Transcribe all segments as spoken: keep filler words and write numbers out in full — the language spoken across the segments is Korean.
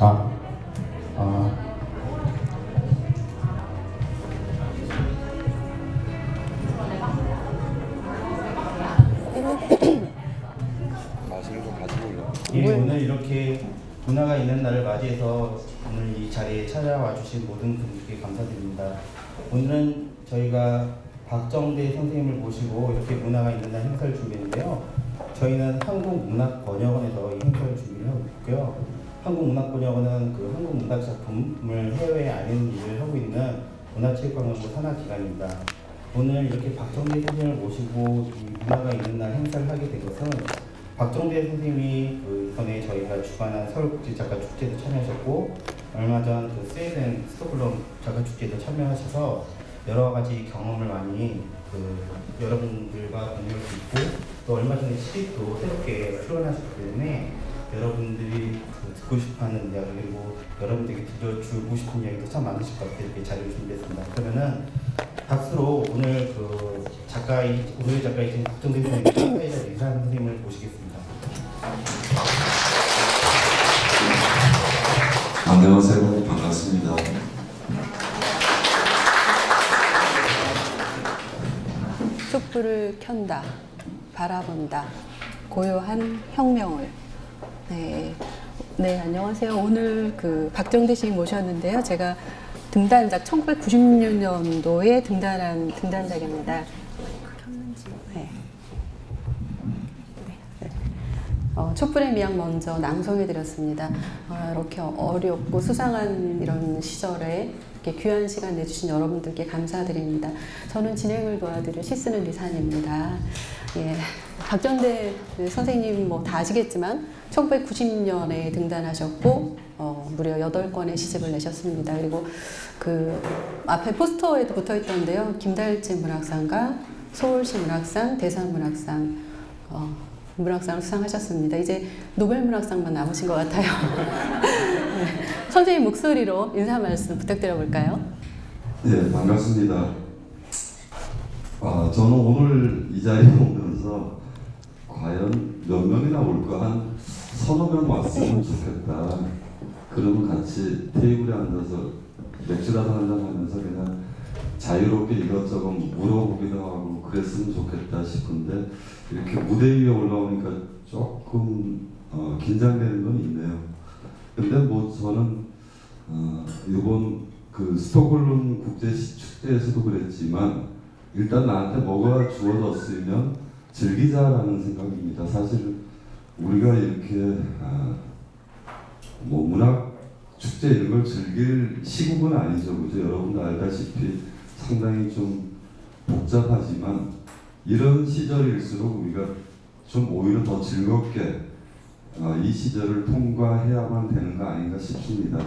아, 아. 마시는 좀 가지고 올려. 예, 오늘 이렇게 문화가 있는 날을 맞이해서 오늘 이 자리에 찾아와 주신 모든 분들께 감사드립니다. 오늘은 저희가 박정대 선생님을 모시고 이렇게 문화가 있는 날 행사를 준비했는데요. 저희는 한국문학번역원에서 이 행사를 준비하고 있고요. 한국문학번역원은 그 한국문학 작품을 해외에 알리는 일을 하고 있는 문화체육관광부 산하기관입니다. 오늘 이렇게 박정대 선생님을 모시고 이 문화가 있는 날 행사를 하게 된 것은 박정대 선생님이 그 이번에 저희가 주관한 서울국제작가축제도 참여하셨고, 얼마 전 그 스웨덴 스톡홀름 작가축제도 참여하셔서 여러 가지 경험을 많이 그 여러분들과 공유할 수 있고, 또 얼마 전에 시집도 새롭게 출간하셨기 때문에 여러분들이 그 듣고 싶어하는 이야기, 그리고 여러분들에게 들려주고 싶은 이야기도 참 많으실 것 같아요. 이렇게 자리를 준비했습니다. 그러면은 박수로 오늘 그 작가이, 오늘의 작가이신 박정대 선생님, 사회자 리산 선생님을 모시겠습니다. 안녕하세요. 반갑습니다. 촛불을 켠다, 바라본다, 고요한 혁명을. 네, 네, 안녕하세요. 오늘 그 박정대 씨 모셨는데요. 제가 등단작, 천구백구십육 년도에 등단한 등단작입니다. 네. 네. 어, 촛불의 미학 먼저 낭송해드렸습니다. 어, 이렇게 어렵고 수상한 이런 시절에 이렇게 귀한 시간 내주신 여러분들께 감사드립니다. 저는 진행을 도와드릴 시쓰는 리산입니다. 예, 박정대 선생님 뭐 다 아시겠지만 천구백구십 년에 등단하셨고 어, 무려 여덟 권의 시집을 내셨습니다. 그리고 그 앞에 포스터에도 붙어있던데요. 김달재 문학상과 서울시 문학상, 대산문학상 어, 문학상을 수상하셨습니다. 이제 노벨 문학상만 남으신 것 같아요. 네, 선생님 목소리로 인사 말씀 부탁드려볼까요? 네, 반갑습니다. 아, 저는 오늘 이 자리에 오면서 과연 몇 명이나 올까, 한 서너 명 왔으면 좋겠다. 그러면 같이 테이블에 앉아서 맥주라도 한잔 하면서 그냥 자유롭게 이것저것 물어보기도 하고 그랬으면 좋겠다 싶은데, 이렇게 무대 위에 올라오니까 조금 어, 긴장되는 건 있네요. 근데 뭐 저는 어, 이번 그 스톡홀름 국제축제에서도 그랬지만 일단 나한테 뭐가 주어졌으면 즐기자라는 생각입니다. 사실 우리가 이렇게 아, 뭐 문학 축제 이런 걸 즐길 시국은 아니죠, 그죠? 여러분도 알다시피 상당히 좀 복잡하지만 이런 시절일수록 우리가 좀 오히려 더 즐겁게 아, 이 시절을 통과해야만 되는 거 아닌가 싶습니다.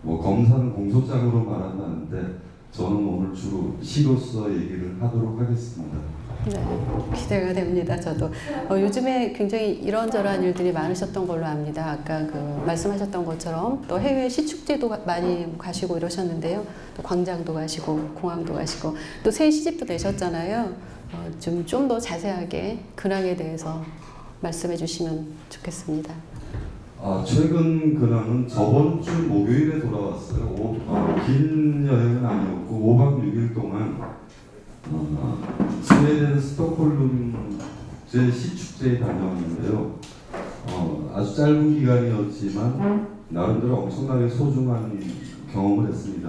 뭐 검사는 공소장으로 말한다는데 저는 오늘 주로 시로서 얘기를 하도록 하겠습니다. 네, 기대가 됩니다. 저도 어, 요즘에 굉장히 이런저런 일들이 많으셨던 걸로 압니다. 아까 그 말씀하셨던 것처럼 또 해외 시축제도 많이 가시고 이러셨는데요. 또 광장도 가시고 공항도 가시고 또 새 시집도 내셨잖아요. 어, 좀 좀 더 자세하게 근황에 대해서 말씀해 주시면 좋겠습니다. 아, 최근 근황은 저번 주 목요일에 돌아왔어요. 오, 어, 긴 여행은 아니었고 오박 육일 동안 어, 스웨덴 스톡홀름 국제 시축제에 다녀왔는데요. 어, 아주 짧은 기간이었지만 나름대로 엄청나게 소중한 경험을 했습니다.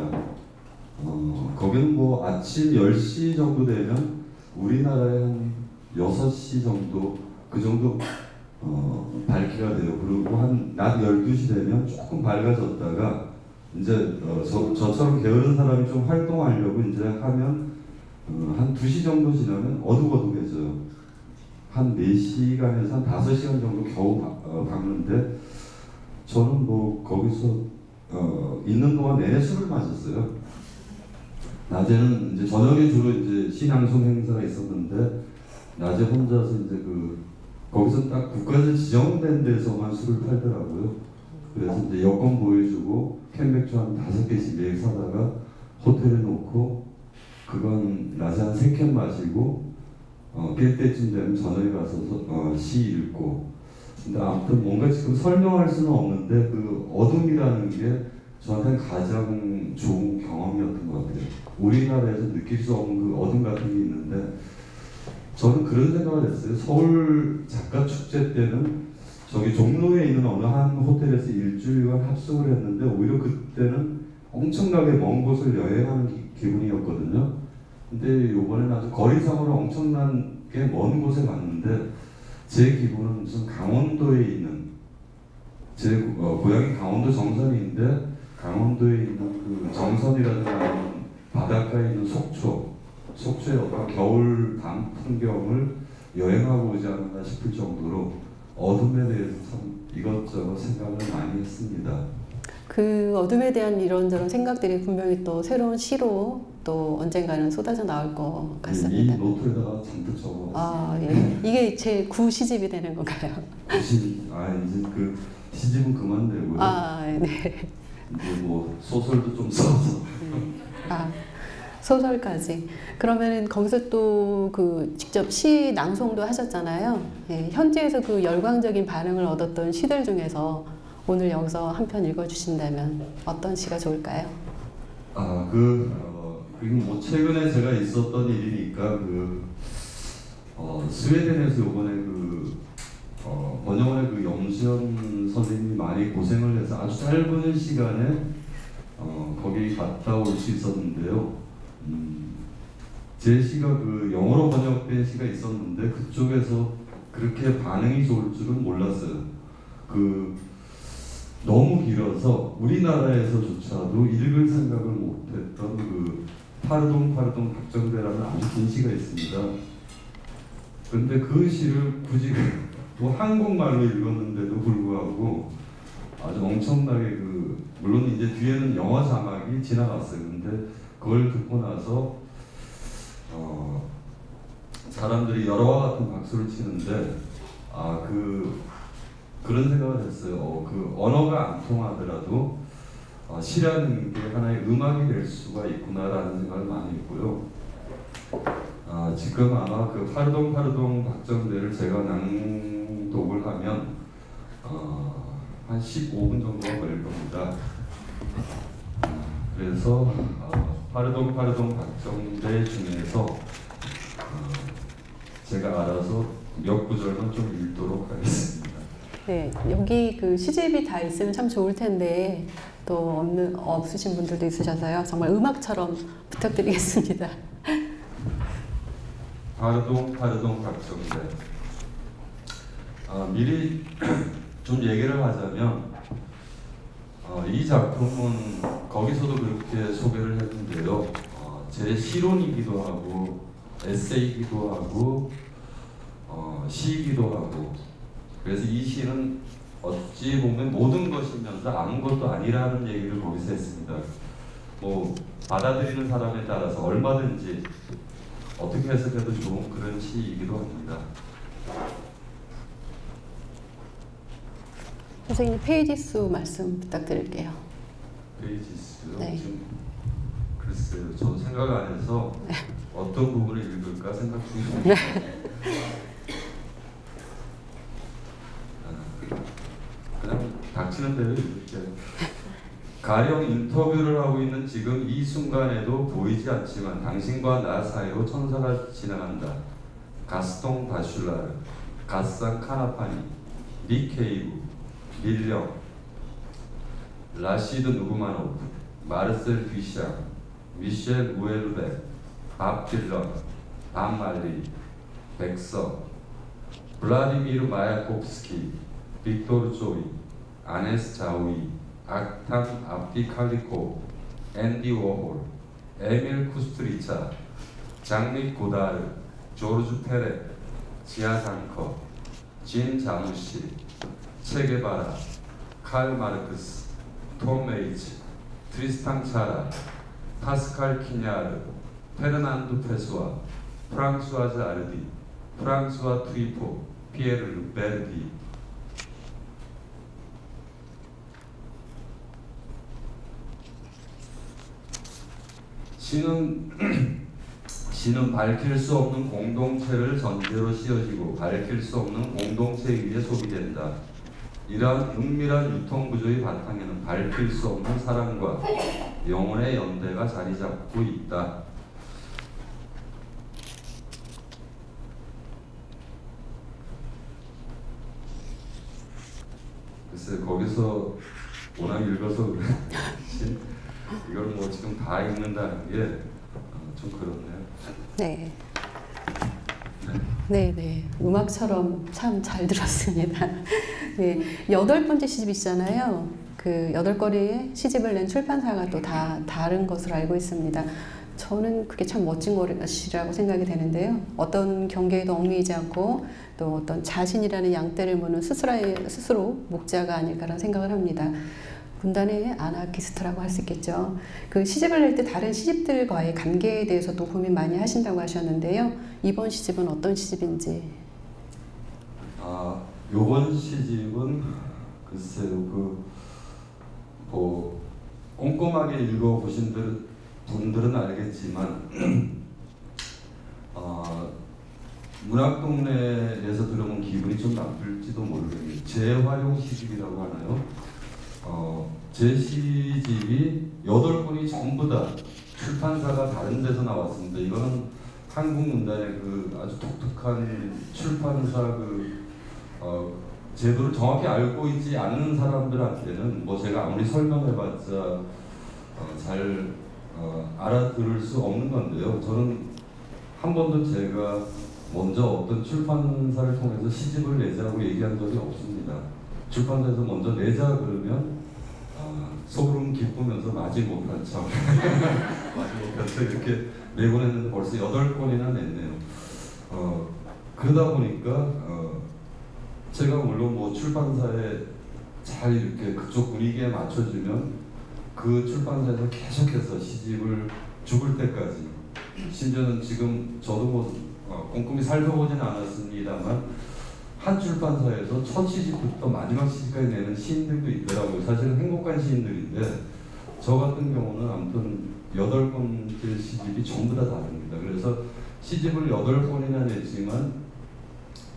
어, 거기는 뭐 아침 열 시 정도 되면 우리나라에 한 여섯 시 정도, 그 정도 어, 밝기가 돼요. 그리고 한 낮 열두 시 되면 조금 밝아졌다가 이제 어, 저, 저처럼 게으른 사람이 좀 활동하려고 이제 하면 어, 한 두 시 정도 지나면 어둑어둑해져요. 한 네 시간에서 한 다섯 시간 정도 겨우 바, 어, 박는데 저는 뭐 거기서 어, 있는 동안 내내 술을 마셨어요. 낮에는 이제 저녁에 주로 이제 신앙송 행사가 있었는데 낮에 혼자서 이제 그 거기서 딱 국가에서 지정된 데서만 술을 팔더라고요. 그래서 이제 여권 보여주고 캔맥주 한 다섯 개씩 매일 사다가 호텔에 놓고 그건 낮에 한 세 캔 마시고 어, 깰 때쯤 되면 저녁에 가서 어, 시 읽고 그러니까 아무튼 뭔가 지금 설명할 수는 없는데 그 어둠이라는 게 저한테는 가장 좋은 경험이었던 것 같아요. 우리나라에서 느낄 수 없는 그 어둠 같은 게 있는데 저는 그런 생각을 했어요. 서울 작가 축제 때는 저기 종로에 있는 어느 한 호텔에서 일주일간 합숙을 했는데 오히려 그때는 엄청나게 먼 곳을 여행하는 기, 기분이었거든요. 근데 요번에는 아주 거리상으로 엄청나게 먼 곳에 갔는데 제 기분은 무슨 강원도에 있는 제 어, 고향이 강원도 정선인데 강원도에 있는 그 정선이라는 바닷가에 있는 속초 속초의 어떤 겨울 밤 풍경을 여행하고 오지 않았나 싶을 정도로 어둠에 대해서 참 이것저것 생각을 많이 했습니다. 그 어둠에 대한 이런저런 생각들이 분명히 또 새로운 시로 또 언젠가는 쏟아져 나올 것 같습니다. 이 노트에다가 잔뜩 적어놨어요. 아, 예. 이게 제 구 시집이 되는 건가요? 구 시집, 아 이제 그 시집은 그만 되고요. 아, 네. 이제 뭐 소설도 좀 써서. 아. 소설까지. 그러면은 거기서 또 그 직접 시 낭송도 하셨잖아요. 예, 현지에서 그 열광적인 반응을 얻었던 시들 중에서 오늘 여기서 한 편 읽어주신다면 어떤 시가 좋을까요? 아, 그 어, 그리고 뭐 최근에 제가 있었던 일이니까 그 어, 스웨덴에서 이번에 그 어, 번역원의 그 염수현 선생님이 많이 고생을 해서 아주 짧은 시간에 어, 거기 갔다 올 수 있었는데요. 음, 제 시가 그 영어로 번역된 시가 있었는데 그쪽에서 그렇게 반응이 좋을 줄은 몰랐어요. 그 너무 길어서 우리나라에서조차도 읽을 생각을 못했던 그 파르동파르동 박정대라는 아주 긴 시가 있습니다. 근데 그 시를 굳이 뭐 한국말로 읽었는데도 불구하고 아주 엄청나게 그 물론 이제 뒤에는 영어 자막이 지나갔어요. 근데 그걸 듣고 나서 어, 사람들이 여러와 같은 박수를 치는데 아, 그, 그런 생각을 했어요. 어, 그 언어가 안 통하더라도 어, 시라는 게 하나의 음악이 될 수가 있구나라는 생각을 많이 했고요. 아, 지금 아마 그 파르동파르동 박정대를 제가 낭독을 하면 어, 한 십오 분 정도가 걸릴 겁니다. 그래서 어, 파르동 파르동 박정대 중에서 어, 제가 알아서 몇 구절만 좀 읽도록 하겠습니다. 네, 여기 그 시집이 다 있으면 참 좋을 텐데 또 없는 없으신 분들도 있으셔서요. 정말 음악처럼 부탁드리겠습니다. 파르동 파르동 박정대. 아, 미리 좀 얘기를 하자면 어, 이 작품은 거기서도 그렇게 소개를 했는데요. 어, 제 시론이기도 하고 에세이기도 하고 어, 시이기도 하고 그래서 이 시는 어찌 보면 모든 것이면서 아무것도 아니라는 얘기를 거기서 했습니다. 뭐 받아들이는 사람에 따라서 얼마든지 어떻게 해석해도 좋은 그런 시이기도 합니다. 선생님 페이지 수 말씀 부탁드릴게요. 페이지 수요? 네. 지금 글쎄요. 저 생각 안 해서 네. 어떤 부분을 읽을까 생각 중입니다. 그냥 닥치는 대로 읽을게요. 가령 인터뷰를 하고 있는 지금 이 순간에도 보이지 않지만 당신과 나 사이로 천사가 지나간다. 가스통 바슐라르, 가상 카나파니, 니케이브 밀령, 라시드 누구마노프, 마르셀 비샹, 미셸 무엘베, 밥 딜런, 밤말리, 백석, 블라디미르 마야콥스키, 빅토르 조이, 아네스 자우이, 악탐 압디 칼리코, 앤디 워홀, 에밀 쿠스트리차, 장릭 고다르, 조르주 페렉, 지아 장커, 짐 자무시, 체게바라, 칼 마르크스, 톰 웨이츠, 트리스탄 차라, 파스칼 키냐르, 페르난도 페소아, 프랑수아 자르디, 프랑수아 트위포, 피에르 베르디. 시는 시는 밝힐 수 없는 공동체를 전제로 씌어지고 밝힐 수 없는 공동체 위에 소비된다. 이러한 융밀한 유통구조의 바탕에는 밝힐 수 없는 사랑과 영혼의 연대가 자리 잡고 있다. 글쎄, 거기서 워낙 읽어서 그래. 이걸 뭐 지금 다 읽는다는 게 좀 그렇네요. 네. 네, 네. 음악처럼 참 잘 들었습니다. 네. 여덟 번째 시집이잖아요. 그 여덟 거리에 시집을 낸 출판사가 또 다 다른 것으로 알고 있습니다. 저는 그게 참 멋진 것이라고 생각이 되는데요. 어떤 경계에도 얽매이지 않고 또 어떤 자신이라는 양떼를 무는 스스로의, 스스로 목자가 아닐까라는 생각을 합니다. 분단의 아나키스트라고 할 수 있겠죠. 그 시집을 낼 때 다른 시집들과의 관계에 대해서도 고민 많이 하신다고 하셨는데요. 이번 시집은 어떤 시집인지? 아, 요번 시집은 글쎄요, 그, 뭐, 꼼꼼하게 읽어보신 분들은 알겠지만, 어, 문학동네에서 들어본 기분이 좀 나쁠지도 모르겠네요. 재활용 시집이라고 하나요? 어, 제 시집이 여덟 권이 전부 다 출판사가 다른 데서 나왔습니다. 이거는 한국 문단의 그 아주 독특한 출판사 그 어, 제도를 정확히 알고 있지 않은 사람들한테는 뭐 제가 아무리 설명해봤자 어, 잘 어, 알아들을 수 없는 건데요. 저는 한 번도 제가 먼저 어떤 출판사를 통해서 시집을 내자고 얘기한 적이 없습니다. 출판사에서 먼저 내자 그러면 아, 소름 기쁘면서 마지 못한 척 마지 못한 척 이렇게 내고 냈는데 벌써 여덟 권이나 냈네요. 어, 그러다 보니까 어, 제가 물론 뭐 출판사에 잘 이렇게 그쪽 분위기에 맞춰주면 그 출판사에서 계속해서 시집을 죽을 때까지, 심지어는 지금 저도 뭐 어, 꼼꼼히 살펴보지는 않았습니다만 한 출판사에서 첫 시집부터 마지막 시집까지 내는 시인들도 있더라고요. 사실은 행복한 시인들인데 저 같은 경우는 아무튼 여덟 번째 시집이 전부 다 다릅니다. 그래서 시집을 여덟 권이나 냈지만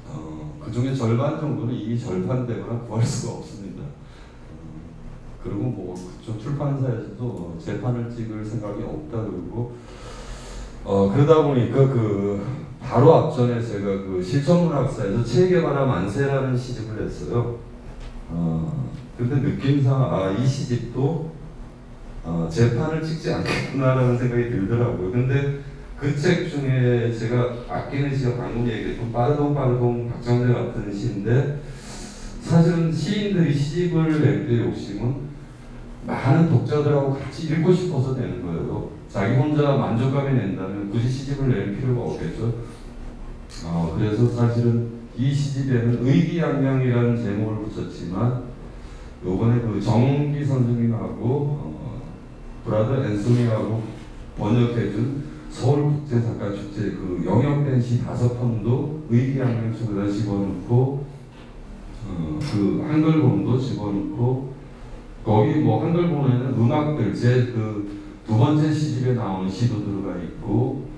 어, 그 중에 절반 정도는 이미 절판되거나 구할 수가 없습니다. 어, 그리고 뭐 그쪽 출판사에서도 재판을 찍을 생각이 없다 그러고 어, 그러다 보니까 그. 바로 앞전에 제가 그 실천문학사에서 체게바라 만세라는 시집을 했어요. 어, 근데 느낌상 아, 이 시집도 어, 재판을 찍지 않겠구나라는 생각이 들더라고요. 근데 그 책 중에 제가 아끼는 시가 방금 얘기했던 파르동파르동 박정대 같은 시인데, 사실은 시인들이 시집을 낼 때 욕심은 많은 독자들하고 같이 읽고 싶어서 내는 거예요. 자기 혼자 만족감이 낸다면 굳이 시집을 낼 필요가 없겠죠. 어, 그래서 사실은 이 시집에는 의기양양이라는 제목을 붙였지만 요번에 그 정기 선생님하고 어, 브라더 앤소니하고 번역해준 서울국제작가축제 그 영역된 시 다섯 편도 의기양양 속에다 집어넣고 어, 그 한글본도 집어넣고, 거기 뭐 한글본에는 음악들 제 그 두 번째 시집에 나오는 시도 들어가 있고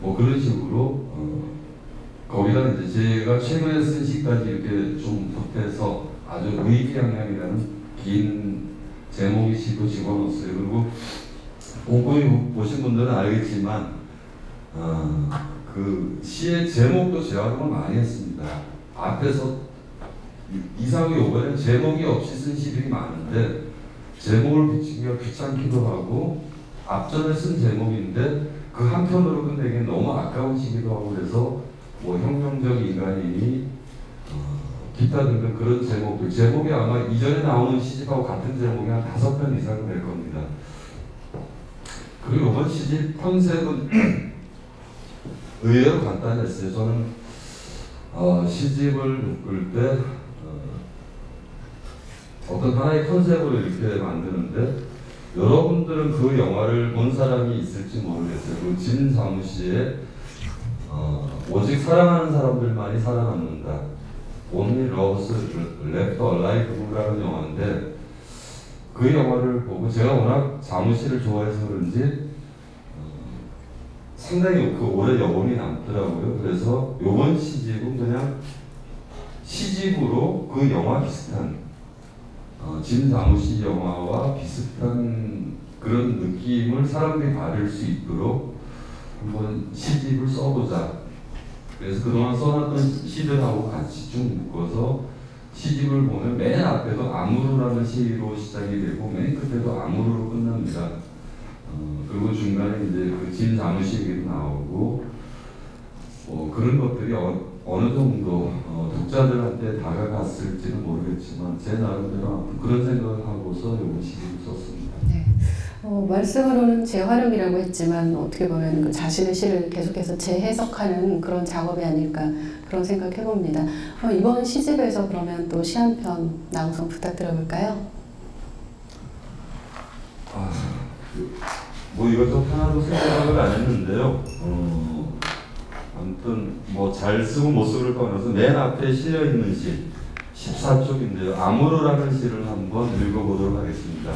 뭐 그런 식으로 어, 거기다 이제 제가 최근에 쓴 시까지 이렇게 좀 덧대서 아주 의기양양이라는 긴 제목의 시도 집어넣었어요. 그리고 꼼꼼히 보신 분들은 알겠지만 어, 그 시의 제목도 재활용을 많이 했습니다. 앞에서 이상의 요번에는 제목이 없이 쓴 시들이 많은데 제목을 붙이기가 귀찮기도 하고 앞전에 쓴 제목인데 그 한 편으로 끝내기엔 너무 아까운 시기도 하고, 그래서 뭐 혁명적 인간이니 기타 등등 그런 제목들, 제목이 아마 이전에 나오는 시집하고 같은 제목이 한 다섯 편 이상 될 겁니다. 그리고 이번 시집 컨셉은 의외로 간단했어요. 저는 어, 시집을 묶을 때 어, 어떤 하나의 컨셉으로 이렇게 만드는데, 여러분들은 그 영화를 본 사람이 있을지 모르겠어요. 그 진 자무씨의 어, 오직 사랑하는 사람들만이 살아남는다, Only Lovers Left Alive라는 영화인데, 그 영화를 보고 제가 워낙 자무씨를 좋아해서 그런지 어, 상당히 그 오래 여운이 남더라고요. 그래서 요번 시집은 그냥 시집으로 그 영화 비슷한 어, 짐 자무시 영화와 비슷한 그런 느낌을 사람들이 받을 수 있도록 한번 시집을 써보자. 그래서 그동안 써놨던 시들하고 같이 좀 묶어서 시집을 보면 맨 앞에도 아무르라는 시로 시작이 되고 맨 끝에도 아무르로 끝납니다. 어, 그리고 중간에 이제 그 짐 자무시 얘기도 나오고 뭐 그런 것들이 어, 어느 정도 어, 독자들한테 다가갔을지는 모르겠지만 제 나름대로 그런 생각을 하고서 이번 시집을 썼습니다. 네, 어, 말씀으로는 재활용이라고 했지만 어떻게 보면 그 자신의 시를 계속해서 재해석하는 그런 작업이 아닐까 그런 생각해봅니다. 어, 이번 시집에서 그러면 또 시 한 편 낭송 부탁드려볼까요? 아, 뭐 이것저것 하나도 생각을 안 했는데요. 어. 아무튼 뭐 잘 쓰고 못 쓰고 거면서 맨 앞에 실려있는 시 십사 쪽인데요. 아무르라는 시를 한번 읽어보도록 하겠습니다.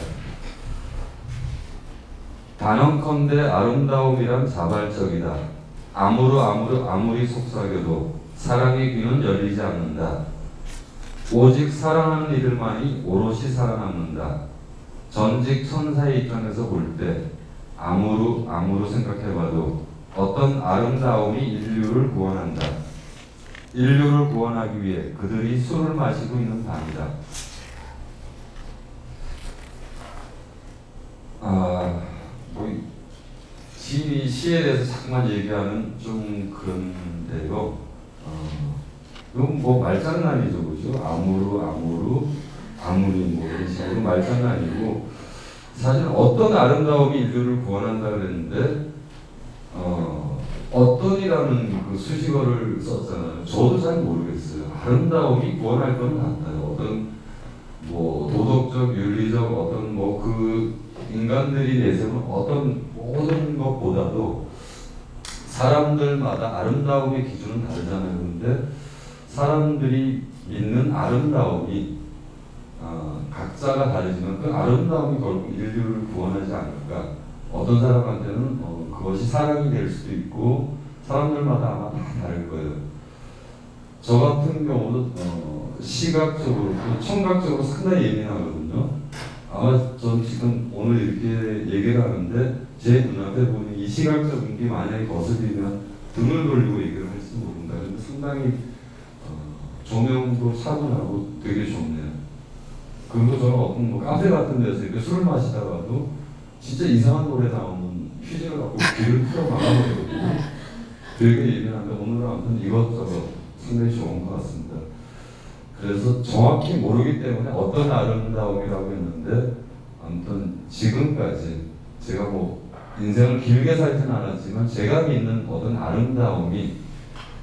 단언컨대 아름다움이란 자발적이다. 아무르 아무르 아무리 속삭여도 사랑의 귀는 열리지 않는다. 오직 사랑하는 이들만이 오롯이 살아남는다. 전직 천사의 입장에서 볼 때 아무르 아무르 생각해봐도 어떤 아름다움이 인류를 구원한다. 인류를 구원하기 위해 그들이 술을 마시고 있는 밤이다. 아, 뭐, 시, 시에 대해서 자꾸만 얘기하는 좀 그런데요. 어, 이건 뭐 말장난이죠, 그죠? 아무르, 아무르, 아무리 뭐 이런 식으로 말장난이고, 사실 어떤 아름다움이 인류를 구원한다 그랬는데, 어, 어떤이라는 그 수식어를 썼잖아요. 저도 잘 모르겠어요. 아름다움이 구원할 건 같아요. 어떤 뭐 도덕적, 윤리적 어떤 뭐 그 인간들이 내세우는 어떤 모든 것보다도 사람들마다 아름다움의 기준은 다르잖아요. 근데 사람들이 믿는 아름다움이 어, 각자가 다르지만 그 아름다움이 결국 인류를 구원하지 않을까. 어떤 사람한테는 어, 그것이 사랑이 될 수도 있고 사람들마다 아마 다 다를 거예요. 저 같은 경우도 어, 시각적으로 청각적으로 상당히 예민하거든요. 아마 전 지금 오늘 이렇게 얘기를 하는데 제 눈앞에 보는 이 시각적인 게 만약에 거슬리면 등을 돌리고 얘기를 할지 모른다. 근데 상당히 어, 조명도 차분하고 되게 좋네요. 그리고 저는 어떤 뭐 카페 같은 데서 이렇게 술을 마시다가도 진짜 이상한 노래 나오면 퀴즈를 갖고 귀를 풀어나가거든요. 되게 예민한데 오늘은 아무튼 이것저것 상당히 좋은 것 같습니다. 그래서 정확히 모르기 때문에 어떤 아름다움이라고 했는데 아무튼 지금까지 제가 뭐 인생을 길게 살지는 않았지만 제가 믿는 어떤 아름다움이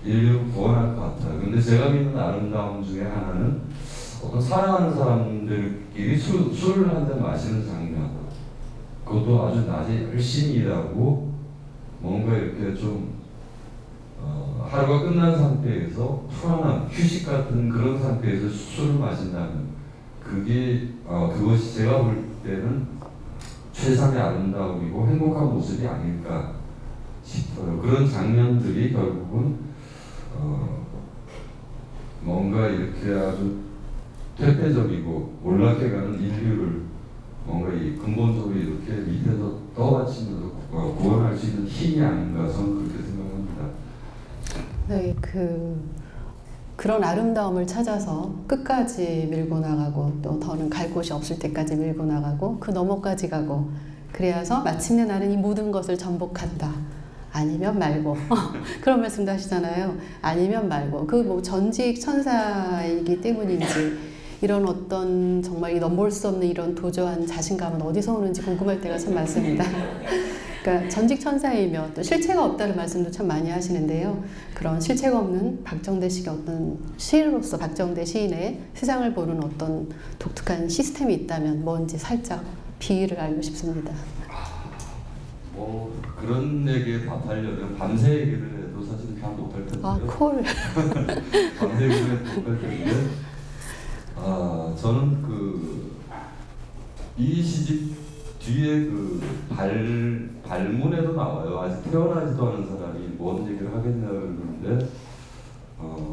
인류를 구원할 것 같아요. 근데 제가 믿는 아름다움 중에 하나는 어떤 사랑하는 사람들끼리 술, 술을 한 잔 마시는 장면. 그것도 아주 낮에 열심히 일하고 뭔가 이렇게 좀 어, 하루가 끝난 상태에서 편안한 휴식 같은 그런 상태에서 술을 마신다는 그게 어, 그것이 제가 볼 때는 최상의 아름다움이고 행복한 모습이 아닐까 싶어요. 그런 장면들이 결국은 어, 뭔가 이렇게 아주 퇴폐적이고 몰락해가는 인류를 뭔가 이 근본적으로 이렇게 밑에서 떠받치면서 구원할 수 있는 힘이 아닌가 저는 그렇게 생각합니다. 네, 그 그런 아름다움을 찾아서 끝까지 밀고 나가고 또 더는 갈 곳이 없을 때까지 밀고 나가고 그 너머까지 가고 그래야서 마침내 나는 이 모든 것을 전복한다. 아니면 말고 그런 말씀도 하시잖아요. 아니면 말고 그 뭐 전직 천사이기 때문인지. 이런 어떤 정말 넘볼 수 없는 이런 도저한 자신감은 어디서 오는지 궁금할 때가 참 많습니다. 그러니까 전직 천사이며 또 실체가 없다는 말씀도 참 많이 하시는데요. 그런 실체가 없는 박정대식의 어떤 시인으로서 박정대 시인의 세상을 보는 어떤 독특한 시스템이 있다면 뭔지 살짝 비유를 알고 싶습니다. 뭐 그런 얘기에 답하려면 밤새 얘기를 해도 사실 다 못할 텐데요. 아, 콜. 밤새 얘기를 해도 못할 텐데. 아, 저는 그 이 시집 뒤에 그 발, 발문에도 나와요. 아직 태어나지도 않은 사람이 뭔 얘기를 하겠냐는데, 어,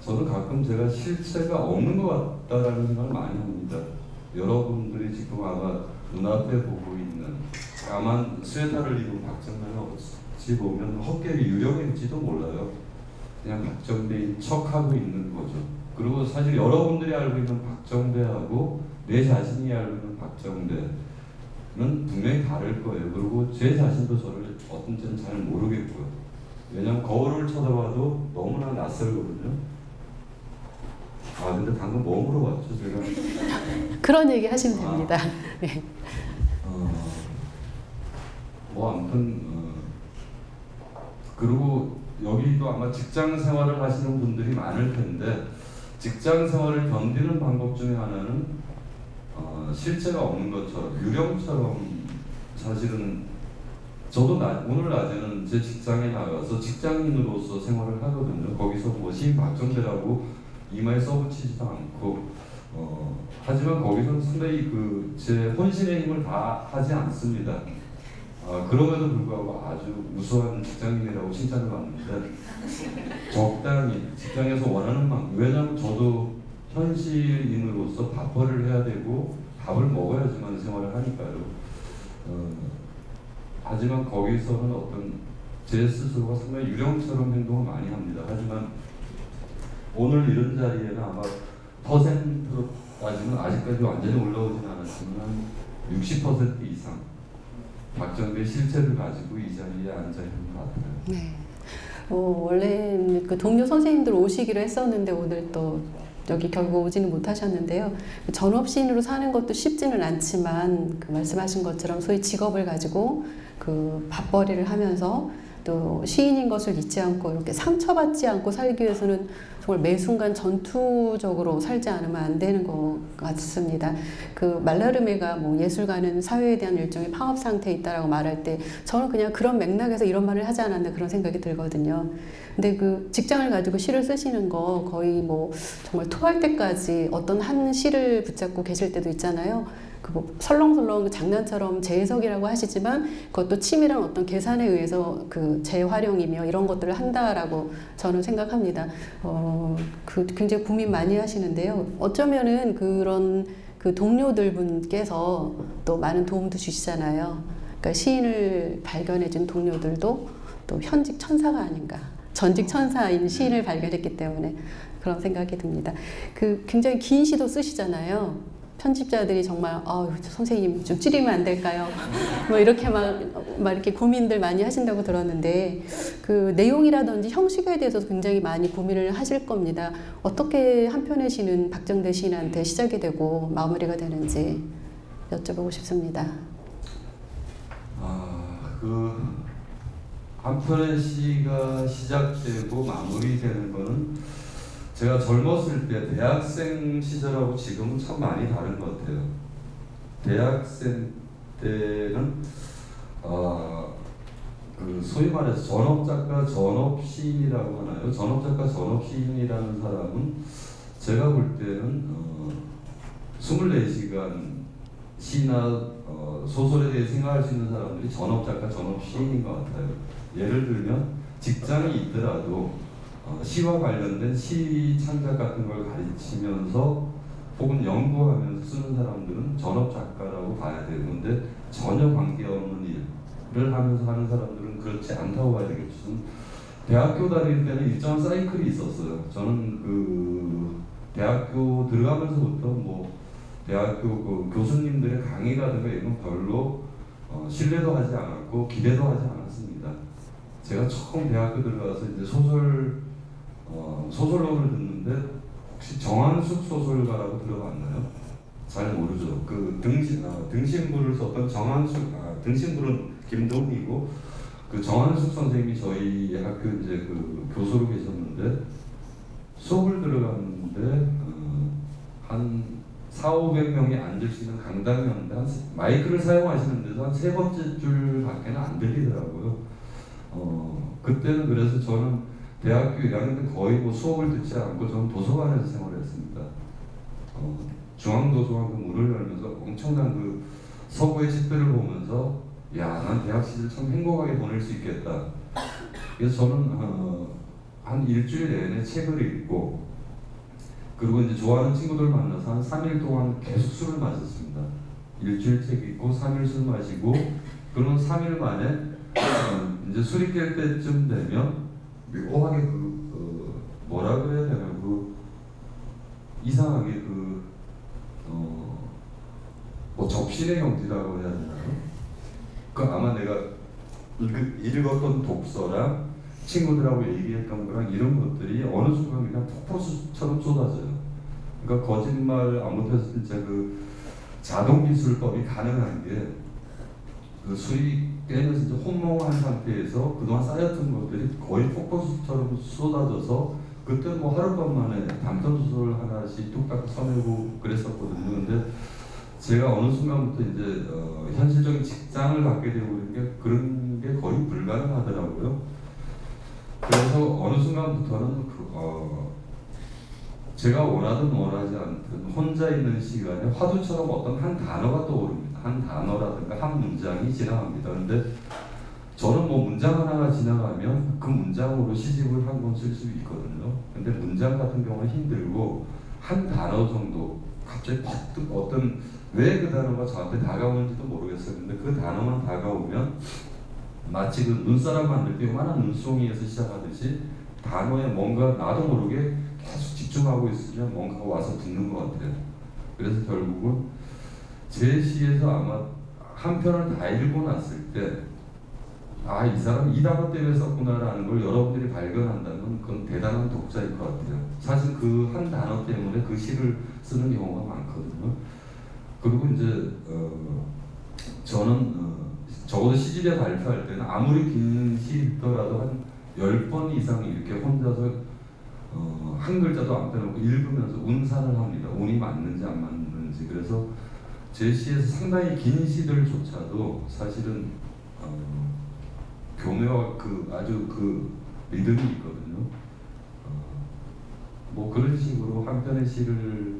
저는 가끔 제가 실체가 없는 것 같다라는 생각을 많이 합니다. 여러분들이 지금 아마 눈앞에 보고 있는 까만 스웨터를 입은 박정대는 어찌 보면 헛개의 유령일지도 몰라요. 그냥 박정대인 척하고 있는 거죠. 그리고 사실 여러분들이 알고 있는 박정대하고 내 자신이 알고 있는 박정대는 분명히 다를 거예요. 그리고 제 자신도 저를 어떤 때는 잘 모르겠고요. 왜냐면 거울을 쳐다봐도 너무나 낯설거든요. 아 근데 방금 뭐 물어봤죠 제가? 그런 얘기 하시면 아, 됩니다. 네. 어, 뭐 아무튼 어, 그리고 여기도 아마 직장 생활을 하시는 분들이 많을 텐데 직장 생활을 견디는 방법 중에 하나는 어, 실체가 없는 것처럼 유령처럼 사실은 저도 나, 오늘 낮에는 제 직장에 나가서 직장인으로서 생활을 하거든요. 거기서 뭐 시인 박정대라고 이마에 써붙이지도 않고 어, 하지만 거기서는 상당히 그 제 혼신의 힘을 다 하지 않습니다. 아, 그럼에도 불구하고 아주 우수한 직장인이라고 칭찬을 받는데 적당히 직장에서 원하는 만큼 왜냐하면 저도 현실인으로서 밥벌이를 해야 되고 밥을 먹어야지만 생활을 하니까요. 어, 하지만 거기서는 어떤 제 스스로가 상당히 유령처럼 행동을 많이 합니다. 하지만 오늘 이런 자리에는 아마 퍼센트로 따지면 아직까지 완전히 올라오진 않았지만 육십 퍼센트 이상 박정대의 실체를 가지고 이 자리에 앉아 있는 것 같아요. 네. 어, 원래 그 동료 선생님들 오시기로 했었는데 오늘 또 여기 결국 오지는 못하셨는데요. 전업시인으로 사는 것도 쉽지는 않지만 그 말씀하신 것처럼 소위 직업을 가지고 그 밥벌이를 하면서 또 시인인 것을 잊지 않고 이렇게 상처받지 않고 살기 위해서는 정말 매 순간 전투적으로 살지 않으면 안 되는 것 같습니다. 그 말라르메가 뭐 예술가는 사회에 대한 일종의 파업 상태에 있다라고 말할 때 저는 그냥 그런 맥락에서 이런 말을 하지 않았나 그런 생각이 들거든요. 근데 그 직장을 가지고 시를 쓰시는 거 거의 뭐 정말 토할 때까지 어떤 한 시를 붙잡고 계실 때도 있잖아요. 그 뭐 설렁설렁 장난처럼 재해석이라고 하시지만 그것도 치밀한 어떤 계산에 의해서 그 재활용이며 이런 것들을 한다라고 저는 생각합니다. 어, 그 굉장히 고민 많이 하시는데요. 어쩌면은 그런 그 동료들 분께서 또 많은 도움도 주시잖아요. 그러니까 시인을 발견해준 동료들도 또 현직 천사가 아닌가. 전직 천사인 시인을 발견했기 때문에 그런 생각이 듭니다. 그 굉장히 긴 시도 쓰시잖아요. 편집자들이 정말 아, 선생님 좀 줄이면 안 될까요? 뭐 이렇게 막, 막 이렇게 고민들 많이 하신다고 들었는데 그 내용이라든지 형식에 대해서 굉장히 많이 고민을 하실 겁니다. 어떻게 한 편의 시는 박정대 시인한테 시작이 되고 마무리가 되는지 여쭤보고 싶습니다. 아, 그 한 편의 시가 시작되고 마무리되는 거는 제가 젊었을 때 대학생 시절하고 지금은 참 많이 다른 것 같아요. 대학생 때는 어, 그 소위 말해서 전업작가, 전업시인이라고 하나요? 전업작가, 전업시인이라는 사람은 제가 볼 때는 어, 이십사 시간 시나 어, 소설에 대해 생각할 수 있는 사람들이 전업작가, 전업시인인 것 같아요. 예를 들면 직장이 있더라도 어, 시와 관련된 시 창작 같은 걸 가르치면서 혹은 연구하면서 쓰는 사람들은 전업작가라고 봐야 되는데 전혀 관계없는 일을 하면서 하는 사람들은 그렇지 않다고 봐야 되겠죠. 대학교 다닐 때는 일정한 사이클이 있었어요. 저는 그 대학교 들어가면서부터 뭐 대학교 그 교수님들의 강의라든가 이런 별로 어, 신뢰도 하지 않았고 기대도 하지 않았습니다. 제가 처음 대학교 들어가서 이제 소설 어, 소설론을 듣는데 혹시 정한숙 소설가라고 들어봤나요? 잘 모르죠. 그 등신, 아, 등신부를 썼던 정한숙, 아, 등신부는 김동희고 그 정한숙 선생님이 저희 학교 이제 그 교수로 계셨는데 수업을 들어갔는데 어, 한 사오백 명이 앉을 수 있는 강당이었는데 한, 마이크를 사용하시는데도 한 세 번째 줄밖에는 안 들리더라고요. 어, 그때는 그래서 저는 대학교 일 학년 때 거의 뭐 수업을 듣지 않고 저는 도서관에서 생활을 했습니다. 어, 중앙도서관 그 문을 열면서 엄청난 그 서구의 책들을 보면서 야, 난 대학 시절 참 행복하게 보낼 수 있겠다. 그래서 저는 어, 한 일주일 내내 책을 읽고 그리고 이제 좋아하는 친구들을 만나서 한 삼 일 동안 계속 술을 마셨습니다. 일주일 책 읽고 삼 일 술 마시고 그런 삼 일 만에 이제 술이 깰 때쯤 되면 묘하게 그, 그 뭐라 그래야 되나 그 이상하게 그 어 뭐 접신의 형태라고 해야 되나 그 아마 내가 그 읽었던 독서랑 친구들하고 얘기했던 거랑 이런 것들이 어느 순간 그냥 폭포수처럼 쏟아져요. 그러니까 거짓말 아무튼 진짜 그 자동기술법이 가능한 게 그 술이 깨는 진짜 혼모한 상태에서 그동안 쌓였던 것들이 거의 폭포수처럼 쏟아져서 그때 뭐 하룻밤만에 단편소설 하나씩 뚝딱 써내고 그랬었거든요. 근데 제가 어느 순간부터 이제 어, 현실적인 직장을 갖게 되고 있는 게 그런 게 거의 불가능하더라고요. 그래서 어느 순간부터는 그, 어, 제가 원하든 원하지 않든 혼자 있는 시간에 화두처럼 어떤 한 단어가 떠오릅니다. 한 단어라든가 한 문장이 지나갑니다. 근데 저는 뭐 문장 하나가 지나가면 그 문장으로 시집을 한 권 쓸 수 있거든요. 근데 문장 같은 경우는 힘들고 한 단어 정도 갑자기 퍼뜩 어떤 왜 그 단어가 저한테 다가오는지도 모르겠었는데 그 단어만 다가오면 마치 그 눈사람 만들 때 요만한 눈송이에서 시작하듯이 단어에 뭔가 나도 모르게 계속 집중하고 있으면 뭔가 와서 붙는 것 같아요. 그래서 결국은 제 시에서 아마 한 편을 다 읽고 났을 때 아, 이 사람 이 단어 때문에 썼구나라는 걸 여러분들이 발견한다면 그건 대단한 독자일 것 같아요. 사실 그 한 단어 때문에 그 시를 쓰는 경우가 많거든요. 그리고 이제 어, 저는 어, 적어도 시집에 발표할 때는 아무리 긴 시 읽더라도 한 열 번 이상 이렇게 혼자서 어, 한 글자도 안 빼놓고 읽으면서 운산을 합니다. 운이 맞는지 안 맞는지. 그래서 제 시에서 상당히 긴 시들조차도 사실은 어, 교묘와 그 아주 그 리듬이 있거든요. 어, 뭐 그런 식으로 한 편의 시를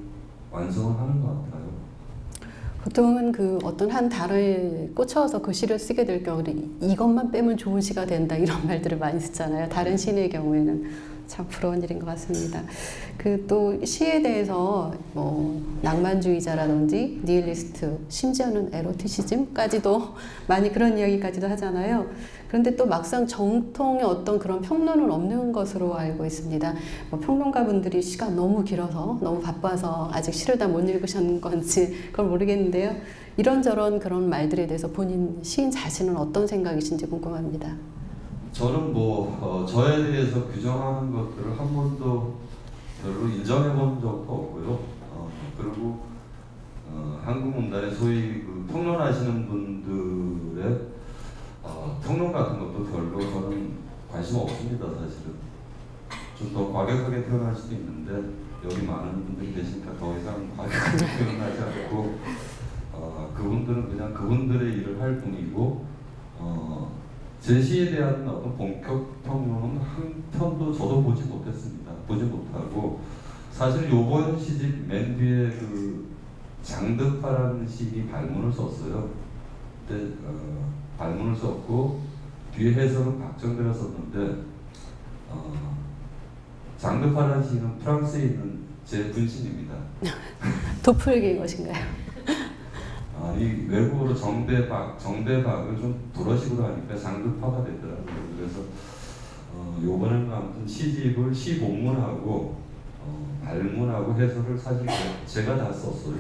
완성하는 것 같아요. 보통은 그 어떤 한 단어에 꽂혀서 그 시를 쓰게 될 경우는 이것만 빼면 좋은 시가 된다 이런 말들을 많이 쓰잖아요. 다른 시인의 경우에는 참 부러운 일인 것 같습니다. 그 또 시에 대해서 뭐 낭만주의자라든지 니힐리스트 심지어는 에로티시즘까지도 많이 그런 이야기까지도 하잖아요. 그런데 또 막상 정통의 어떤 그런 평론은 없는 것으로 알고 있습니다. 뭐 평론가분들이 시간 너무 길어서 너무 바빠서 아직 시를 다 못 읽으신 건지 그건 모르겠는데요. 이런저런 그런 말들에 대해서 본인 시인 자신은 어떤 생각이신지 궁금합니다. 저는 뭐 어, 저에 대해서 규정하는 것들을 한 번도 별로 인정해본 적도 없고요. 어, 그리고 어, 한국 문단의 소위 그 평론하시는 분들의 어, 평론 같은 것도 별로 저는 관심 없습니다. 사실은 좀 더 과격하게 표현할 수도 있는데 여기 많은 분들이 계시니까 더 이상 과격하게 표현하지 않고 어, 그분들은 그냥 그분들의 일을 할 뿐이고 어, 제 시에 대한 어떤 본격 평론은 한 편도 저도 보지 못했습니다. 보지 못하고 사실 요번 시집 맨 뒤에 그 장득파라는 시인이 발문을 썼어요. 그때 어, 발문을 썼고 뒤에 해설은 박정대가 썼는데 어, 장득파라는 시인은 프랑스에 있는 제 분신입니다. 도플갱인 것인가요? 아, 이 외국어로 정대박, 정대박을 좀 불어식으로 하니까 장극파가 되더라고요. 그래서 어, 요번에는 아무튼 시집을 시본문하고 어, 발문하고 해설을 사실 제가 다 썼어요.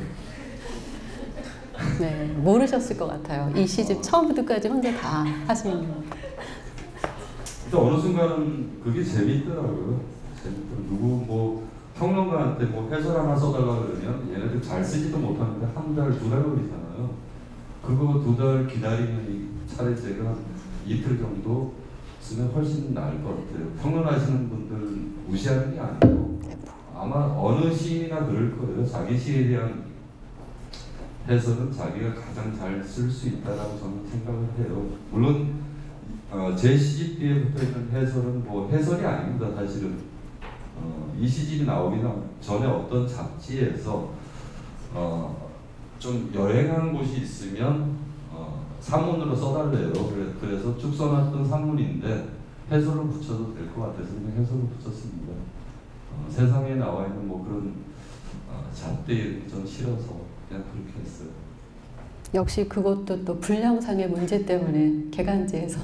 네, 모르셨을 것 같아요. 이 시집 어. 처음부터까지 혼자 다 하시는 겁니다. 일단 어느 순간은 그게 재밌더라고요. 재밌더라고요. 누구 뭐 평론가한테 뭐 해설 하나 써달라 그러면 얘네들 잘 쓰지도 못하는데 한 달, 두 달 걸리잖아요. 그거 두 달 기다리면 차라리 제가 이틀 정도 쓰면 훨씬 나을 것 같아요. 평론하시는 분들은 무시하는 게 아니고 아마 어느 시나 그럴 거예요. 자기 시에 대한 해설은 자기가 가장 잘 쓸 수 있다라고 저는 생각을 해요. 물론 어, 제 시집 뒤에 붙어 있는 해설은 뭐 해설이 아닙니다. 사실은. 어, 이 시집이 나오기 전에 어떤 잡지에서 어, 좀 여행한 곳이 있으면 어, 산문으로 써달래요. 그래, 그래서 쭉 써놨던 산문인데 해설을 붙여도 될 것 같아서 그냥 해설을 붙였습니다. 어, 세상에 나와 있는 뭐 그런 어, 잣대에 좀 싫어서 그냥 그렇게 했어요. 역시 그것도 또 분량상의 문제 때문에 개간지에서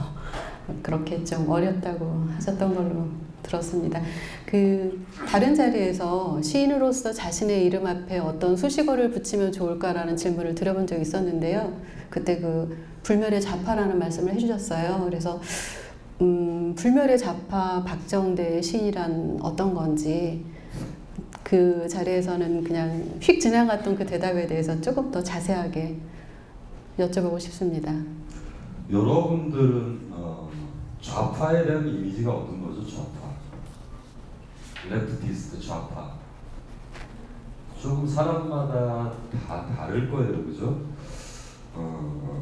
그렇게 좀 어렵다고 하셨던 걸로 들었습니다. 그 다른 자리에서 시인으로서 자신의 이름 앞에 어떤 수식어를 붙이면 좋을까라는 질문을 드려본 적이 있었는데요. 그때 그 불멸의 자파라는 말씀을 해주셨어요. 그래서 음, 불멸의 자파 박정대의 시인이란 어떤 건지 그 자리에서는 그냥 휙 지나갔던 그 대답에 대해서 조금 더 자세하게 여쭤보고 싶습니다. 여러분들은 어, 좌파에 대한 이미지가 어떤 거죠? 좌파, 레프티스트 좌파. 조금 사람마다 다 다를 거예요, 그죠? 어,